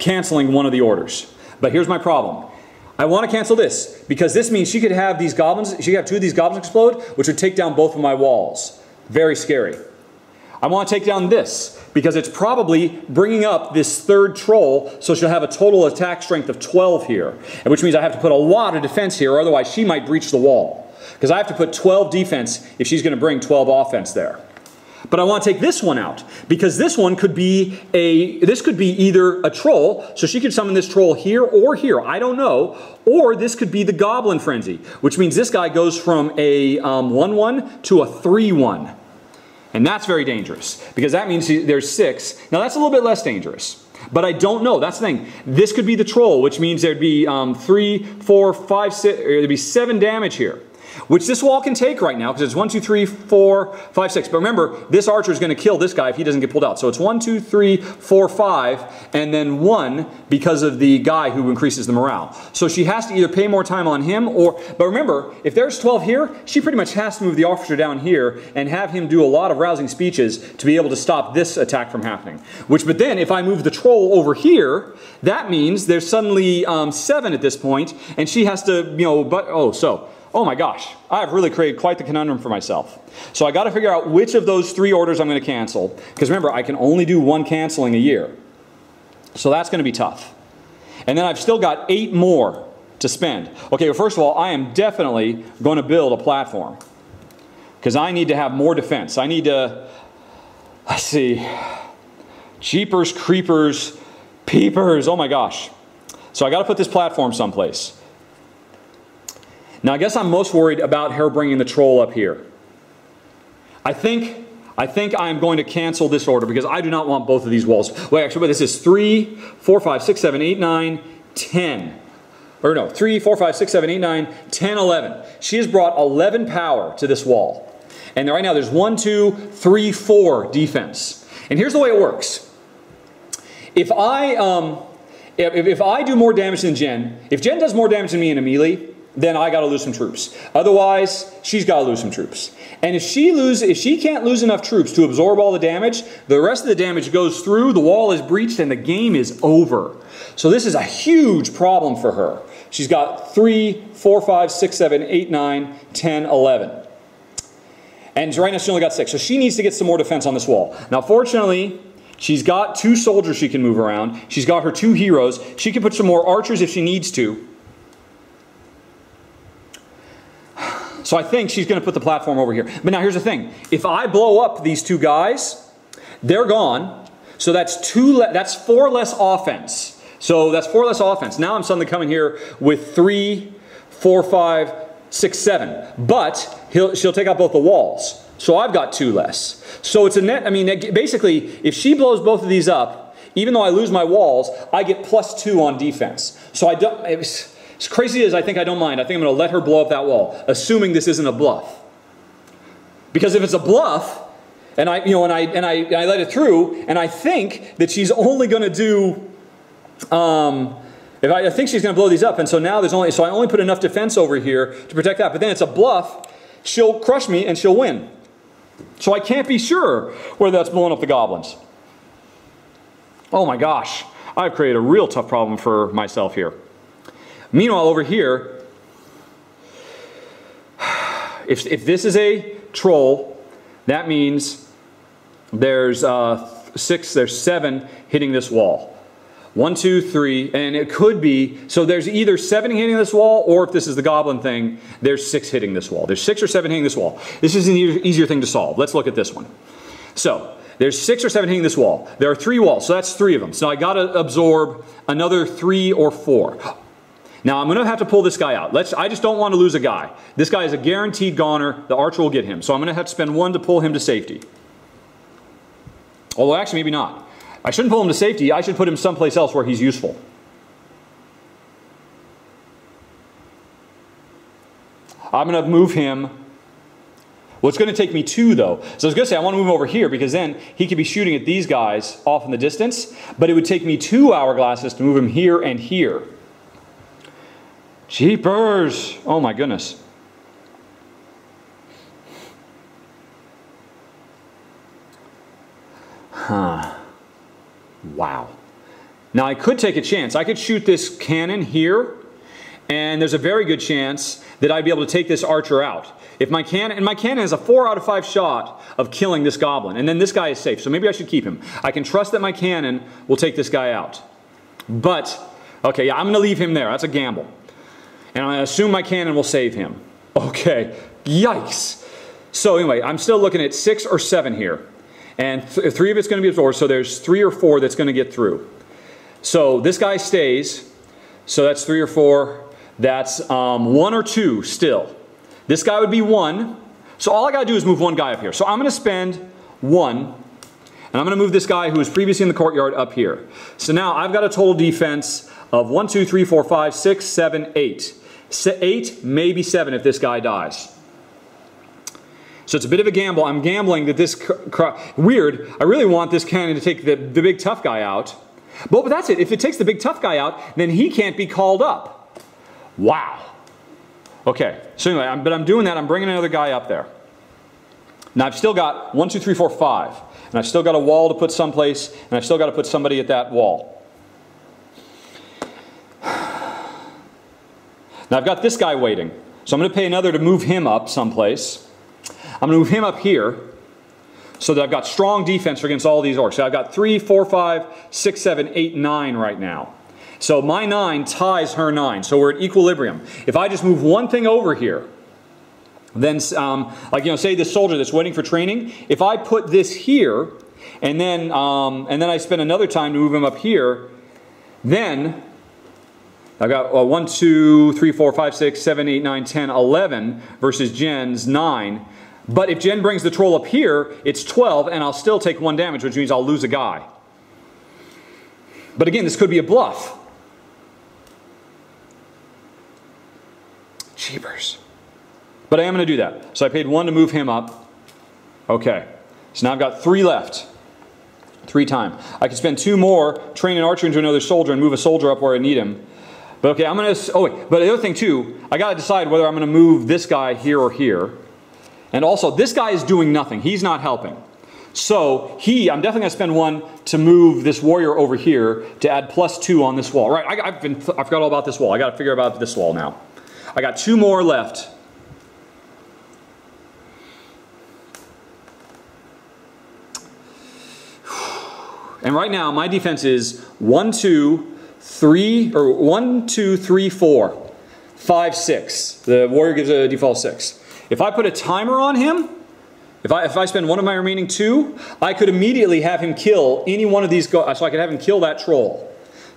canceling one of the orders. But here's my problem. I want to cancel this, because this means she could have these goblins, she could have 2 of these goblins explode, which would take down both of my walls. Very scary. I want to take down this, because it's probably bringing up this 3rd troll, so she'll have a total attack strength of 12 here, which means I have to put a lot of defense here, or otherwise she might breach the wall. Because I have to put 12 defense if she's going to bring 12 offense there. But I want to take this one out, because this one could be either a troll, so she could summon this troll here or here, I don't know, or this could be the goblin frenzy, which means this guy goes from a 1-1 to a 3-1. And that's very dangerous, because that means there's 6. Now that's a little bit less dangerous, but I don't know, that's the thing. This could be the troll, which means there'd be 3, 4, 5, 6, or there'd be 7 damage here. Which this wall can take right now, because it's 1, 2, 3, 4, 5, 6. But remember, this archer is going to kill this guy if he doesn't get pulled out. So it's 1, 2, 3, 4, 5, and then 1 because of the guy who increases the morale. So she has to either pay more time on him or... But remember, if there's 12 here, she pretty much has to move the officer down here and have him do a lot of rousing speeches to be able to stop this attack from happening. Which, but then, if I move the troll over here, that means there's suddenly 7 at this point, and she has to, you know... But, oh, so... Oh my gosh, I've really created quite the conundrum for myself. So I got to figure out which of those 3 orders I'm going to cancel. Because remember, I can only do 1 canceling a year. So that's going to be tough. And then I've still got 8 more to spend. Okay, well, first of all, I am definitely going to build a platform. Because I need to have more defense. I need to, let's see, jeepers, creepers, peepers, oh my gosh. So I got to put this platform someplace. Now I guess I'm most worried about her bringing the troll up here. I think I'm going to cancel this order because I do not want both of these walls. Wait, actually, but this is 3, 4, 5, 6, 7, 8, 9, 10. Or no, 3, 4, 5, 6, 7, 8, 9, 10, 11. She has brought 11 power to this wall. And right now there's 1, 2, 3, 4 defense. And here's the way it works. If I do more damage than Jen, if Jen does more damage than me in a melee, then I got to lose some troops. Otherwise, she's got to lose some troops. And if she can't lose enough troops to absorb all the damage, the rest of the damage goes through, the wall is breached, and the game is over. So this is a huge problem for her. She's got 3, 4, 5, 6, 7, 8, 9, 10, 11. And right now she only got 6. So she needs to get some more defense on this wall. Now fortunately, she's got 2 soldiers she can move around. She's got her 2 heroes. She can put some more archers if she needs to. So I think she's going to put the platform over here. But now here's the thing. If I blow up these 2 guys, they're gone. So that's 4 less offense. So that's four less offense. Now I'm suddenly coming here with 3, 4, 5, 6, 7. But she'll take out both the walls. So I've got 2 less. So it's a net, I mean, basically, if she blows both of these up, even though I lose my walls, I get +2 on defense. So I don't, as crazy as I think I don't mind, I think I'm going to let her blow up that wall, assuming this isn't a bluff. Because if it's a bluff, and I, you know, and I let it through, and I think that she's only going to do, I think she's going to blow these up, and so now there's only, so I only put enough defense over here to protect that, but then it's a bluff, she'll crush me and she'll win. So I can't be sure whether that's blowing up the goblins. Oh my gosh, I've created a real tough problem for myself here. Meanwhile, over here, if this is a troll, that means there's 6, there's 7 hitting this wall. 1, 2, 3, and it could be, so there's either 7 hitting this wall, or if this is the goblin thing, there's 6 hitting this wall. There's 6 or 7 hitting this wall. This is an easier thing to solve. Let's look at this one. So there's 6 or 7 hitting this wall. There are 3 walls, so that's 3 of them. So I got to absorb another 3 or 4. Now I'm going to have to pull this guy out. I just don't want to lose a guy. This guy is a guaranteed goner. The archer will get him. So I'm going to have to spend 1 to pull him to safety. Although actually maybe not. I shouldn't pull him to safety, I should put him someplace else where he's useful. I'm going to move him. Well, it's going to take me 2 though. So I was going to say I want to move him over here because then he could be shooting at these guys off in the distance, but it would take me 2 hourglasses to move him here and here. Jeepers! Oh my goodness. Huh. Wow. Now I could take a chance. I could shoot this cannon here, and there's a very good chance that I'd be able to take this archer out. If my cannon, and my cannon has a 4 out of 5 shot of killing this goblin, and then this guy is safe, so maybe I should keep him. I can trust that my cannon will take this guy out. But, okay, yeah, I'm going to leave him there. That's a gamble. And I assume my cannon will save him. Okay, yikes. So anyway, I'm still looking at 6 or 7 here. And 3 of it's going to be absorbed, so there's 3 or 4 that's going to get through. So this guy stays, so that's 3 or 4. That's 1 or 2 still. This guy would be 1, so all I got to do is move 1 guy up here. So I'm going to spend 1, and I'm going to move this guy who was previously in the courtyard up here. So now I've got a total defense of 1, 2, 3, 4, 5, 6, 7, 8. 8, maybe 7 if this guy dies. So it's a bit of a gamble. I'm gambling that this, weird, I really want this cannon to take the big tough guy out. But that's it. If it takes the big tough guy out, then he can't be called up. Wow. Okay. So anyway, I'm doing that. I'm bringing another guy up there. Now I've still got 1, 2, 3, 4, 5. And I've still got a wall to put someplace. And I've still got to put somebody at that wall. Now I've got this guy waiting. So I'm going to pay another to move him up someplace. I'm going to move him up here so that I've got strong defense against all these orcs. So I've got 3, 4, 5, 6, 7, 8, 9 right now. So my 9 ties her 9, so we're at equilibrium. If I just move 1 thing over here, then like, you know, say this soldier that's waiting for training, if I put this here and then I spend another time to move him up here, then I've got 1, 2, 3, 4, 5, 6, 7, 8, 9, 10, 11 versus Jen's 9. But if Jen brings the troll up here, it's 12, and I'll still take 1 damage, which means I'll lose a guy. But again, this could be a bluff. Jeepers. But I am going to do that. So I paid 1 to move him up. Okay. So now I've got 3 left. 3 time. I could spend 2 more, train an archer into another soldier, and move a soldier up where I need him. But okay, I'm going to... Oh, wait. But the other thing, too, I got to decide whether I'm going to move this guy here or here. And also, this guy is doing nothing. He's not helping. So, I'm definitely going to spend 1 to move this warrior over here to add +2 on this wall. Right, I forgot all about this wall. I got to figure out this wall now. I got 2 more left. And right now, my defense is 1, 2, 3, 4, 5, 6. The warrior gives a default 6. If I put a timer on him, if I spend 1 of my remaining 2, I could immediately have him kill any one of these, so I could have him kill that troll.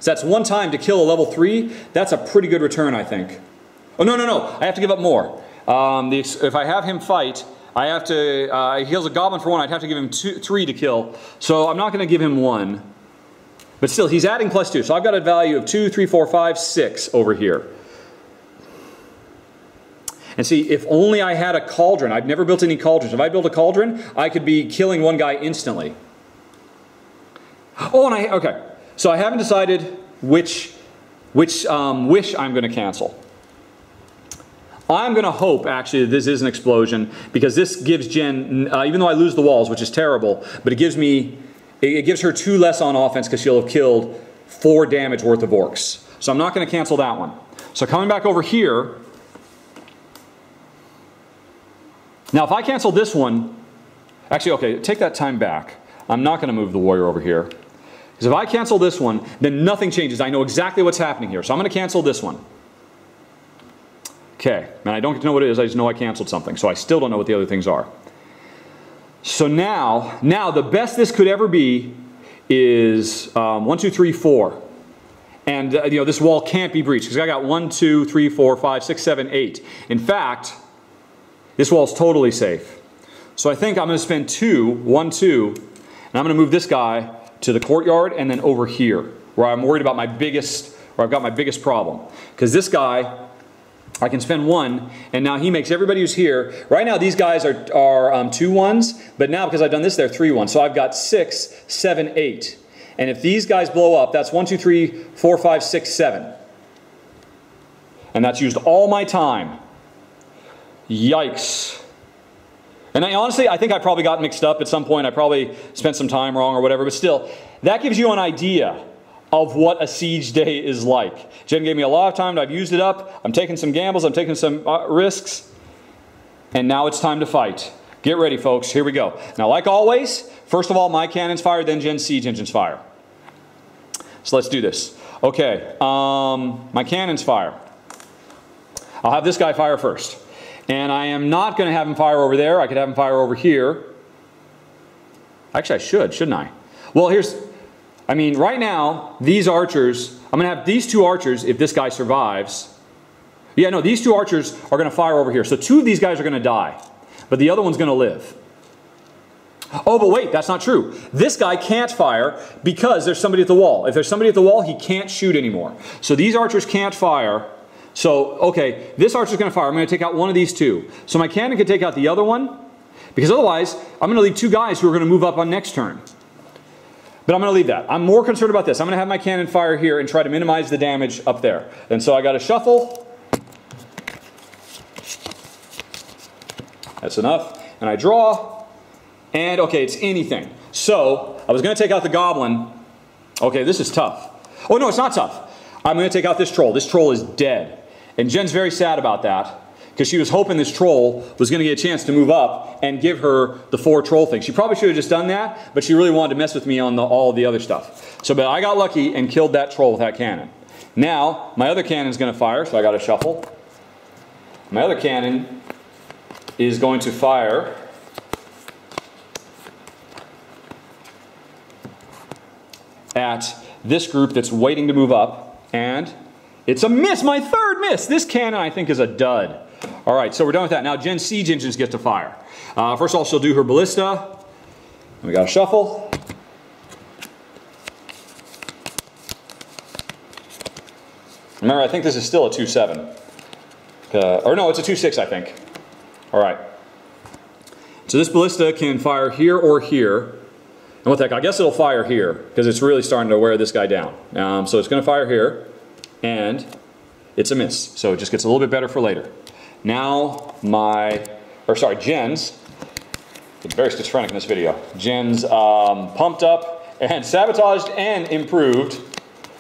So that's one time to kill a level 3. That's a pretty good return, I think. Oh, no, no, no. I have to give up more. If I have him fight, I have to... he kills a goblin for 1. I'd have to give him 3 to kill. So I'm not going to give him 1. But still, he's adding +2. So I've got a value of 2, 3, 4, 5, 6 over here. And see, if only I had a cauldron. I've never built any cauldrons. If I built a cauldron, I could be killing one guy instantly. Oh, and okay. So I haven't decided which wish I'm going to cancel. I'm going to hope, actually, that this is an explosion, because this gives Jen, even though I lose the walls, which is terrible, but it gives me, it gives her 2 less on offense because she'll have killed 4 damage worth of orcs. So I'm not going to cancel that one. So coming back over here, now if I cancel this one, actually, okay, take that time back. I'm not going to move the warrior over here. Because if I cancel this one, then nothing changes. I know exactly what's happening here. So I'm going to cancel this one. Okay, and I don't get to know what it is. I just know I canceled something. So I still don't know what the other things are. So now the best this could ever be is 1, 2, 3, 4. And you know, this wall can't be breached because I got 1, 2, 3, 4, 5, 6, 7, 8. In fact, this wall's totally safe. So I think I'm going to spend 2, 1, 2, and I'm going to move this guy to the courtyard and then over here where I'm worried about my biggest, where I've got my biggest problem. Because this guy, I can spend 1 and now he makes everybody who's here. Right now these guys are 2 1s, but now because I've done this, they're 3 1s. So I've got 6, 7, 8. And if these guys blow up, that's 1, 2, 3, 4, 5, 6, 7. And that's used all my time. Yikes. And honestly, I think I probably got mixed up at some point. I probably spent some time wrong or whatever. But still, that gives you an idea of what a siege day is like. Jen gave me a lot of time. I've used it up. I'm taking some gambles. I'm taking some risks. And now it's time to fight. Get ready, folks. Here we go. Now, like always, first of all, my cannons fire, then Jen's siege engines fire. So let's do this. Okay. My cannons fire. I'll have this guy fire first. And I am not going to have him fire over there. I could have him fire over here. Actually, I should, shouldn't I? Well, here's... I mean, right now, these archers... I'm going to have these 2 archers if this guy survives. Yeah, no, these 2 archers are going to fire over here. So 2 of these guys are going to die. But the other one's going to live. Oh, but wait, that's not true. This guy can't fire because there's somebody at the wall. If there's somebody at the wall, he can't shoot anymore. So these archers can't fire... So, okay, this archer's going to fire. I'm going to take out 1 of these 2. So my cannon could take out the other one, because otherwise, I'm going to leave 2 guys who are going to move up on next turn. But I'm going to leave that. I'm more concerned about this. I'm going to have my cannon fire here and try to minimize the damage up there. And so I got to shuffle. That's enough. And I draw. And, okay, it's anything. So, I was going to take out the goblin. Okay, this is tough. Oh, no, it's not tough. I'm going to take out this troll. This troll is dead. And Jen's very sad about that, because she was hoping this troll was going to get a chance to move up and give her the 4 troll things. She probably should have just done that, but she really wanted to mess with me on all the other stuff. So, but I got lucky and killed that troll with that cannon. Now, my other cannon's going to fire, so I got to shuffle. My other cannon is going to fire. At this group that's waiting to move up. And it's a miss, my 3rd miss. This cannon, I think, is a dud. All right, so we're done with that. Now Jen's siege engines get to fire. First of all, she'll do her ballista. We got to shuffle. Remember, I think this is still a 2-7. Or no, it's a 2-6, I think. All right. So this ballista can fire here or here. And what the heck, I guess it'll fire here, because it's really starting to wear this guy down. So it's going to fire here, and it's a miss. So it just gets a little bit better for later. Now Jen's, I'm very schizophrenic in this video, Jen's pumped up and sabotaged and improved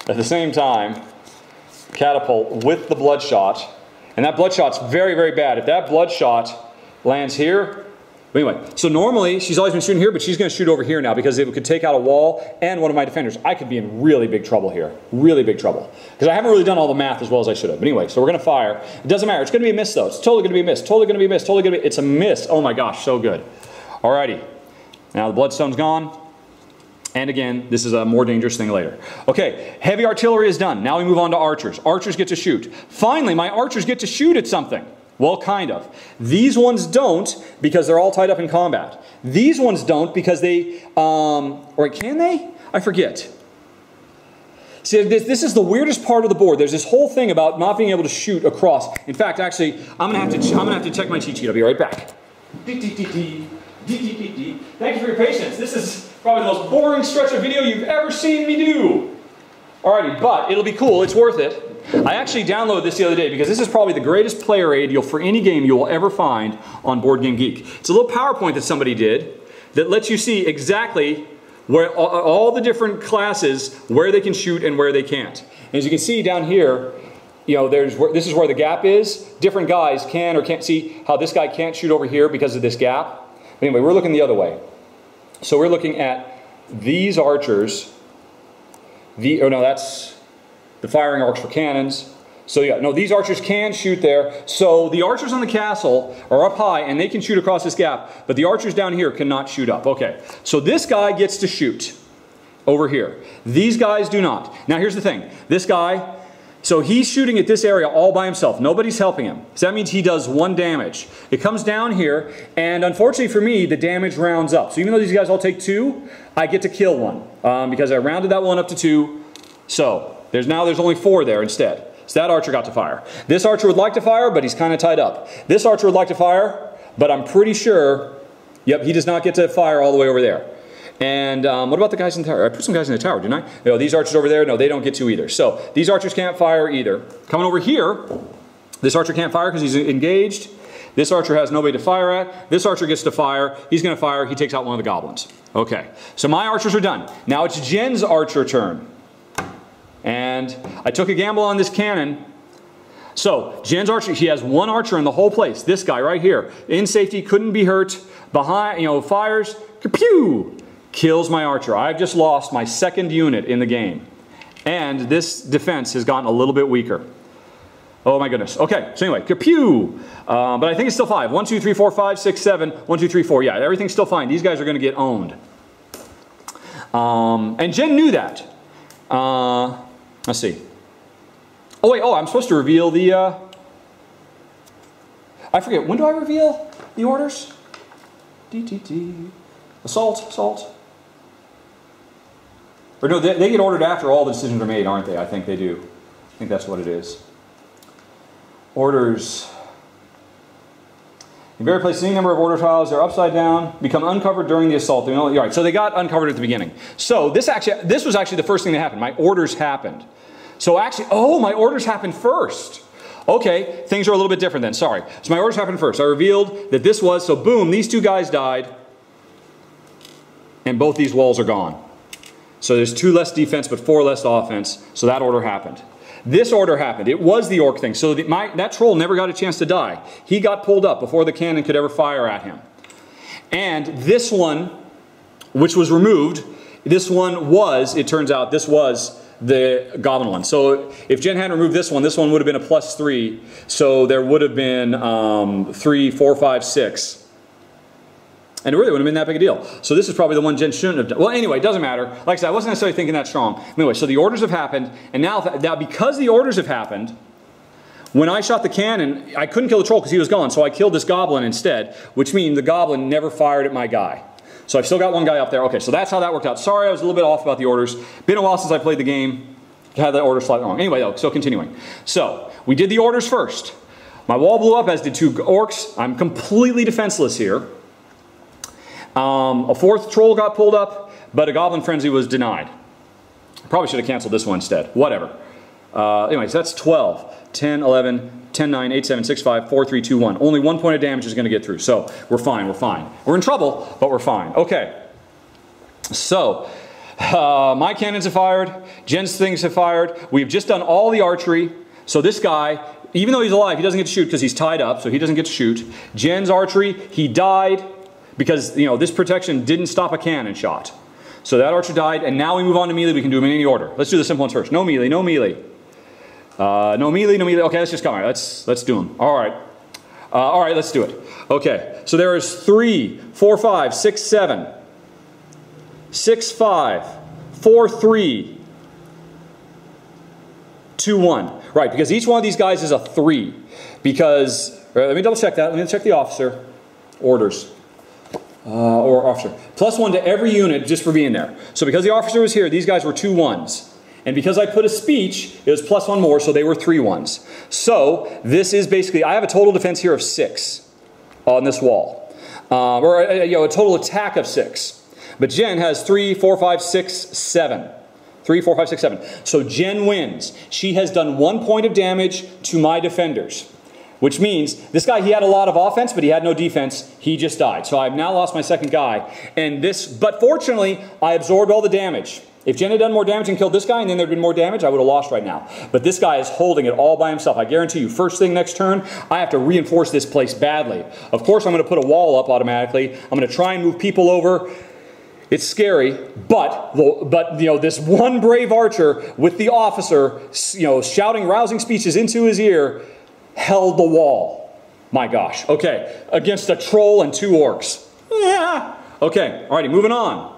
at the same time, catapult with the bloodshot. And that bloodshot's very, very bad. If that bloodshot lands here, but anyway, so normally she's always been shooting here, but she's going to shoot over here now because it could take out a wall and one of my defenders. I could be in really big trouble here. Really big trouble. Because I haven't really done all the math as well as I should have. But anyway, so we're going to fire. It doesn't matter. It's going to be a miss, though. It's totally going to be a miss. Totally going to be a miss. Totally going to be... It's a miss. Oh my gosh, so good. Alrighty. Now the bloodstone's gone. And again, this is a more dangerous thing later. Okay, heavy artillery is done. Now we move on to archers. Archers get to shoot. Finally, my archers get to shoot at something. Well, kind of. These ones don't because they're all tied up in combat. These ones don't because they, or can they? I forget. See, this is the weirdest part of the board. There's this whole thing about not being able to shoot across. In fact, actually, I'm gonna have to check my cheat sheet. I'll be right back. Thank you for your patience. This is probably the most boring stretch of video you've ever seen me do. Alrighty, but it'll be cool. It's worth it. I actually downloaded this the other day because this is probably the greatest player aid for any game you will ever find on BoardGameGeek. It's a little PowerPoint that somebody did that lets you see exactly where all the different classes, where they can shoot and where they can't. And as you can see down here, you know, this is where the gap is. Different guys can or can't see how this guy can't shoot over here because of this gap. But anyway, we're looking the other way. So we're looking at these archers. Oh no, that's the firing arcs for cannons. So yeah, no, these archers can shoot there. So the archers on the castle are up high and they can shoot across this gap, but the archers down here cannot shoot up. Okay, so this guy gets to shoot over here. These guys do not. Now here's the thing, this guy, so he's shooting at this area all by himself. Nobody's helping him. So that means he does one damage. It comes down here, and unfortunately for me, the damage rounds up. So even though these guys all take two, I get to kill one because I rounded that one up to two. So now there's only four there instead. So that archer got to fire. This archer would like to fire, but he's kind of tied up. This archer would like to fire, but I'm pretty sure, yep, he does not get to fire all the way over there. And what about the guys in the tower? I put some guys in the tower, didn't I? No, these archers over there, no, they don't get to either. So these archers can't fire either. Coming over here, this archer can't fire because he's engaged. This archer has nobody to fire at. This archer gets to fire. He's going to fire. He takes out one of the goblins. Okay, so my archers are done. Now it's Jen's archer turn. And I took a gamble on this cannon. So Jen's archer, she has one archer in the whole place. This guy right here, in safety, couldn't be hurt. Behind, you know, fires, pew, kills my archer. I've just lost my second unit in the game, and this defense has gotten a little bit weaker. Oh my goodness. Okay. So anyway, pew, but I think it's still five. 1, 2, 3, 4, 5, 6, 7. 1, 2, 3, 4. Yeah, everything's still fine. These guys are going to get owned. And Jen knew that. Let's see. Oh wait, I'm supposed to reveal the, I forget, when do I reveal the orders? Assault. Or no, they get ordered after all the decisions are made, aren't they? I think they do. I think that's what it is. Orders. In various places, any number of order tiles are upside down, become uncovered during the assault. All right, so they got uncovered at the beginning. So this was actually the first thing that happened. My orders happened. So actually, oh, my orders happened first. Okay, things are a little bit different then, sorry. So my orders happened first. I revealed that this was, so boom, these two guys died. And both these walls are gone. So there's 2 less defense, but 4 less offense. So that order happened. This order happened. It was the orc thing. So that troll never got a chance to die. He got pulled up before the cannon could ever fire at him. And this one, which was removed, this one was, it turns out, this was the goblin one. So if Jen hadn't removed this one would have been a +3. So there would have been 3, 4, 5, 6. And it really wouldn't have been that big a deal. So this is probably the one Jen shouldn't have done. Well, anyway, it doesn't matter. Like I said, I wasn't necessarily thinking that strong. Anyway, so the orders have happened. And now because the orders have happened, when I shot the cannon, I couldn't kill the troll because he was gone. So I killed this goblin instead, which means the goblin never fired at my guy. So I've still got one guy up there. Okay, so that's how that worked out. Sorry, I was a little bit off about the orders. Been a while since I played the game. Had that order slightly wrong. Anyway, though, so continuing. So we did the orders first. My wall blew up, as did 2 orcs. I'm completely defenseless here. A 4th troll got pulled up, but a goblin frenzy was denied. Probably should have canceled this one instead. Whatever. Anyways, that's 12. 10, 11, 10, 9, 8, 7, 6, 5, 4, 3, 2, 1. Only 1 point of damage is going to get through. So we're fine, we're fine. We're in trouble, but we're fine. Okay. So, my cannons have fired. Jen's things have fired. We've just done all the archery. So this guy, even though he's alive, he doesn't get to shoot because he's tied up, so he doesn't get to shoot. Jen's archery, he died. Because, you know, this protection didn't stop a cannon shot. So that archer died, and now we move on to melee. We can do them in any order. Let's do the simple ones first. No melee, no melee. No melee, no melee. Okay, let's just come. All right, let's do them. All right. All right, let's do it. Okay, so there is 3, 4, 5, 6, 7. 6-5, 4-3, 2-1. Right, because each one of these guys is a 3. Because, right, let me double check that. Let me check the officer orders. Or officer. +1 to every unit just for being there. So because the officer was here, these guys were 2-1s. And because I put a speech, it was +1 more, so they were 3-1s. So this is basically, I have a total defense here of 6 on this wall. A total attack of 6. But Jen has 3, 4, 5, 6, 7. 3, 4, 5, 6, 7. So Jen wins. She has done 1 point of damage to my defenders. Which means, this guy, he had a lot of offense, but he had no defense. He just died. So I've now lost my second guy. And this, but fortunately, I absorbed all the damage. If Jen had done more damage and killed this guy, and then there'd been more damage, I would have lost right now. But this guy is holding it all by himself. I guarantee you, first thing next turn, I have to reinforce this place badly. Of course, I'm going to put a wall up automatically. I'm going to try and move people over. It's scary, but you know, this one brave archer with the officer, you know, shouting rousing speeches into his ear, held the wall. My gosh. Okay, against a troll and 2 orcs. Yeah. Okay. Alrighty, moving on.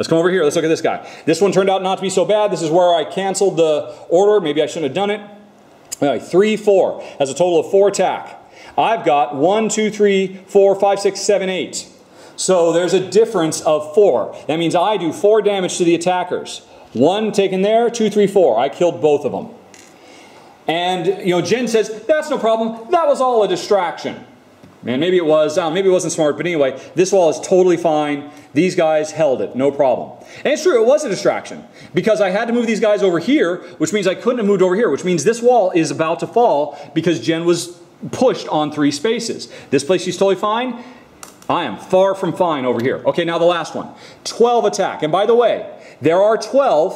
Let's come over here. Let's look at this guy. This one turned out not to be so bad. This is where I canceled the order. Maybe I shouldn't have done it. Anyway, 3-4 has a total of 4 attack. I've got 1, 2, 3, 4, 5, 6, 7, 8. So there's a difference of 4. That means I do 4 damage to the attackers. 1 taken there, 2, 3, 4. I killed both of them. And, you know, Jen says, that's no problem. That was all a distraction. Man, maybe it was. Maybe it wasn't smart. But anyway, this wall is totally fine. These guys held it. No problem. And it's true, it was a distraction. Because I had to move these guys over here, which means I couldn't have moved over here. Which means this wall is about to fall because Jen was pushed on 3 spaces. This place she's totally fine. I am far from fine over here. Okay, now the last one. 12 attack. And by the way, there are 12.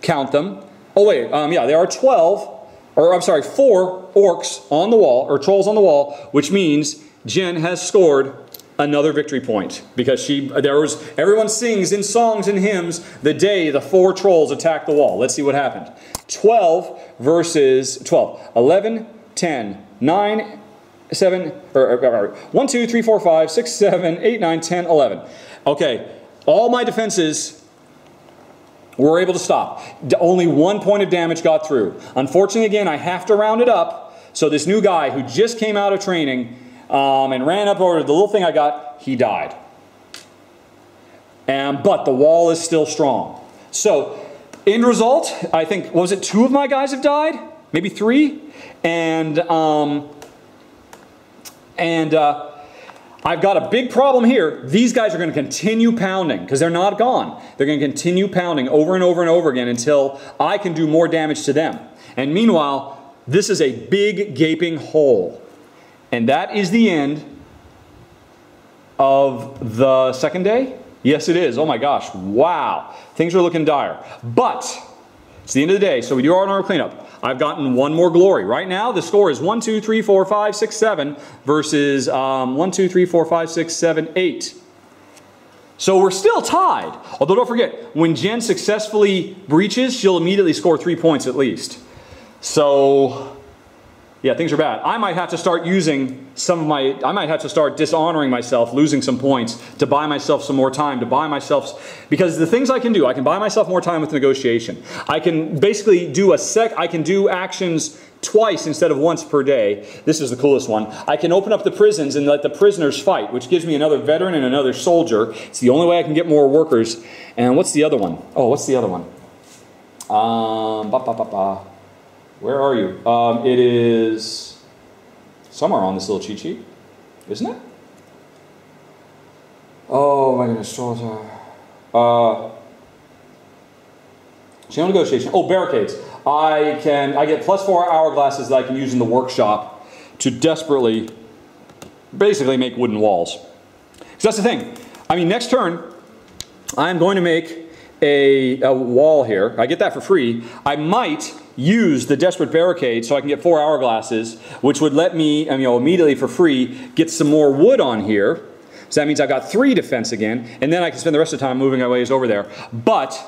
Count them. Oh, wait. Yeah, there are 12. Or, I'm sorry, 4 orcs on the wall, or trolls on the wall, which means Jen has scored another victory point. Because everyone sings in songs and hymns the day the 4 trolls attacked the wall. Let's see what happened. 12 versus 12. 11, 10, 9, 7, 1, 2, 3, 4, 5, 6, 7, 8, 9, 10, 11. Okay, all my defenses were able to stop. Only 1 point of damage got through. Unfortunately, again, I have to round it up. So this new guy who just came out of training and ran up over the little thing I got, he died. But the wall is still strong. So, end result, I think, what was it, 2 of my guys have died? Maybe 3? I've got a big problem here. These guys are going to continue pounding because they're not gone. They're going to continue pounding over and over and over again until I can do more damage to them. And meanwhile, this is a big gaping hole. And that is the end of the second day? Yes, it is. Oh my gosh. Wow. Things are looking dire. But it's the end of the day, so we do our normal cleanup. I've gotten 1 more glory. Right now, the score is 1, 2, 3, 4, 5, 6, 7 versus 1, 2, 3, 4, 5, 6, 7, 8. So we're still tied. Although don't forget, when Jen successfully breaches, she'll immediately score 3 points at least. So, yeah, things are bad. I might have to start using some of my, I might have to start dishonoring myself, losing some points to buy myself some more time, to buy myself, because the things I can do, I can buy myself more time with negotiation. I can basically do I can do actions twice instead of once per day. This is the coolest one. I can open up the prisons and let the prisoners fight, which gives me another veteran and another soldier. It's the only way I can get more workers. And what's the other one? Oh, what's the other one? Where are you? It is somewhere on this little cheat sheet, isn't it? Oh my goodness. Channel negotiation. Oh, barricades. I get +4 hourglasses that I can use in the workshop to desperately, basically make wooden walls. So that's the thing. I mean, next turn, I'm going to make a wall here. I get that for free. I might use the desperate barricade so I can get 4 hourglasses, which would let me, you know, immediately for free get some more wood on here. So that means I've got 3 defense again, and then I can spend the rest of the time moving my ways over there. But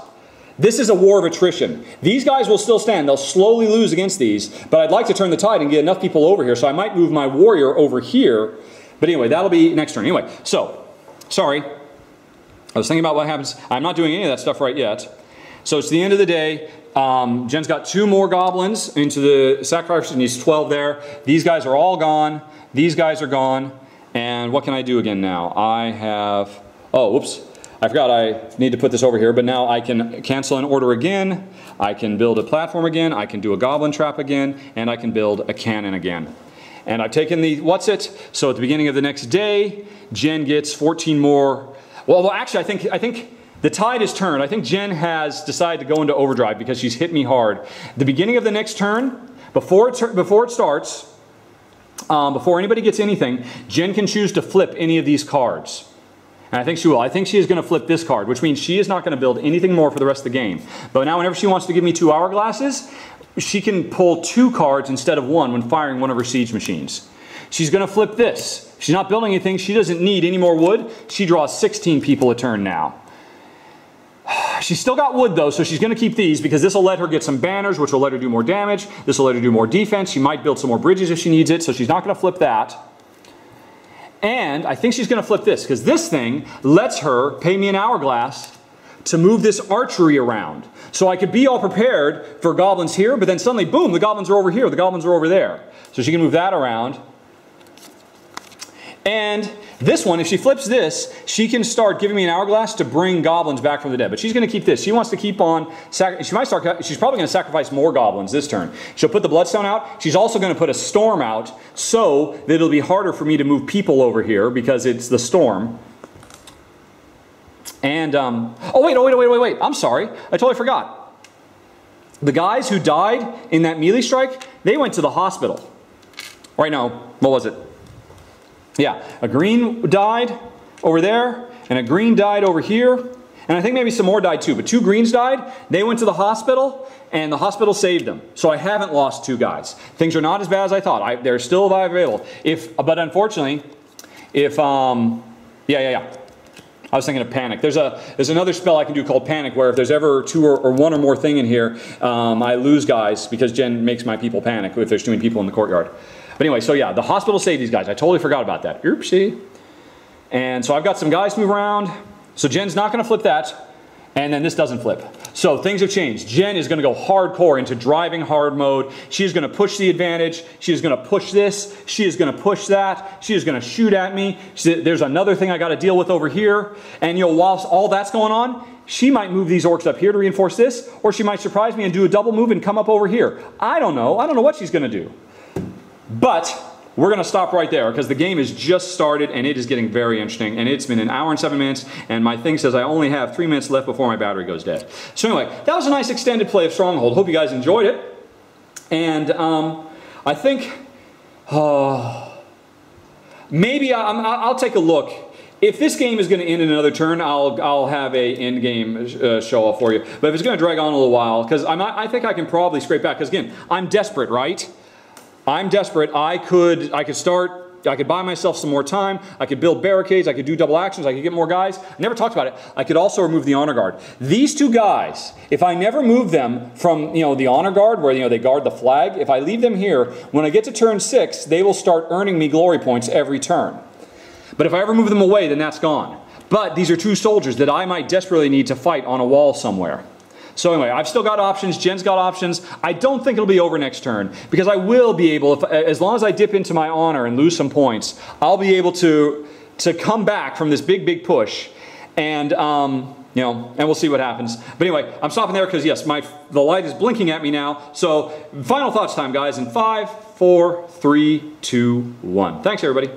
this is a war of attrition. These guys will still stand. They'll slowly lose against these, but I'd like to turn the tide and get enough people over here, so I might move my warrior over here. But anyway, that'll be next turn. Anyway, so, sorry. I was thinking about what happens. I'm not doing any of that stuff right yet. So it's the end of the day. Jen's got 2 more goblins into the sacrifice, and he's 12 there. These guys are all gone. These guys are gone. And what can I do again now? I have, oh, whoops. I forgot I need to put this over here, but now I can cancel an order again. I can build a platform again. I can do a goblin trap again. And I can build a cannon again. And I've taken the what's it. So at the beginning of the next day, Jen gets 14 more. Well, actually, I think the tide is turned. I think Jen has decided to go into overdrive because she's hit me hard. The beginning of the next turn, before it starts, before anybody gets anything, Jen can choose to flip any of these cards. And I think she will. I think she is going to flip this card, which means she is not going to build anything more for the rest of the game. But now whenever she wants to give me 2 hourglasses, she can pull 2 cards instead of 1 when firing one of her siege machines. She's going to flip this. She's not building anything. She doesn't need any more wood. She draws 16 people a turn now. She's still got wood though, so she's going to keep these because this will let her get some banners, which will let her do more damage. This will let her do more defense. She might build some more bridges if she needs it, so she's not going to flip that. And I think she's going to flip this because this thing lets her pay me an hourglass to move this archery around. So I could be all prepared for goblins here, but then suddenly, boom, the goblins are over here, the goblins are over there. So she can move that around. And this one, if she flips this, she can start giving me an hourglass to bring goblins back from the dead. But she's going to keep this. She wants to keep on. She's probably going to sacrifice more goblins this turn. She'll put the bloodstone out. She's also going to put a storm out so that it'll be harder for me to move people over here because it's the storm. And oh wait! I'm sorry. I totally forgot. The guys who died in that melee strike, they went to the hospital. Right now, what was it? Yeah, a green died over there, and a green died over here, and I think maybe some more died too, but 2 greens died. They went to the hospital, and the hospital saved them. So I haven't lost 2 guys. Things are not as bad as I thought. They're still available. But unfortunately, I was thinking of panic. There's another spell I can do called panic where if there's ever 2 or 1 or more thing in here, I lose guys because Jen makes my people panic if there's too many people in the courtyard. But anyway, so yeah, the hospital saved these guys. I totally forgot about that. Oopsie. And so I've got some guys to move around. So Jen's not going to flip that. And then this doesn't flip. So things have changed. Jen is going to go hardcore into driving hard mode. She is going to push the advantage. She is going to push this. She is going to push that. She is going to shoot at me. There's another thing I got to deal with over here. And you know, whilst all that's going on, she might move these orcs up here to reinforce this, or she might surprise me and do a double move and come up over here. I don't know. I don't know what she's going to do. But we're going to stop right there because the game has just started and it is getting very interesting. And it's been an hour and 7 minutes and my thing says I only have 3 minutes left before my battery goes dead. So anyway, that was a nice extended play of Stronghold. Hope you guys enjoyed it. And I think maybe I'll take a look. If this game is going to end in another turn, I'll have a end game show off for you. But if it's going to drag on a little while, because I think I can probably scrape back. Because again, I'm desperate, right? I'm desperate. I could buy myself some more time. I could build barricades. I could do double actions. I could get more guys. I never talked about it. I could also remove the honor guard. These 2 guys, if I never move them from, you know, the honor guard where, you know, they guard the flag, if I leave them here, when I get to turn 6, they will start earning me glory points every turn. But if I ever move them away, then that's gone. But these are 2 soldiers that I might desperately need to fight on a wall somewhere. So anyway, I've still got options. Jen's got options. I don't think it'll be over next turn because I will be able, as long as I dip into my honor and lose some points, I'll be able to come back from this big push, and you know, and we'll see what happens. But anyway, I'm stopping there because yes, the light is blinking at me now. So final thoughts time, guys. In 5, 4, 3, 2, 1. Thanks, everybody.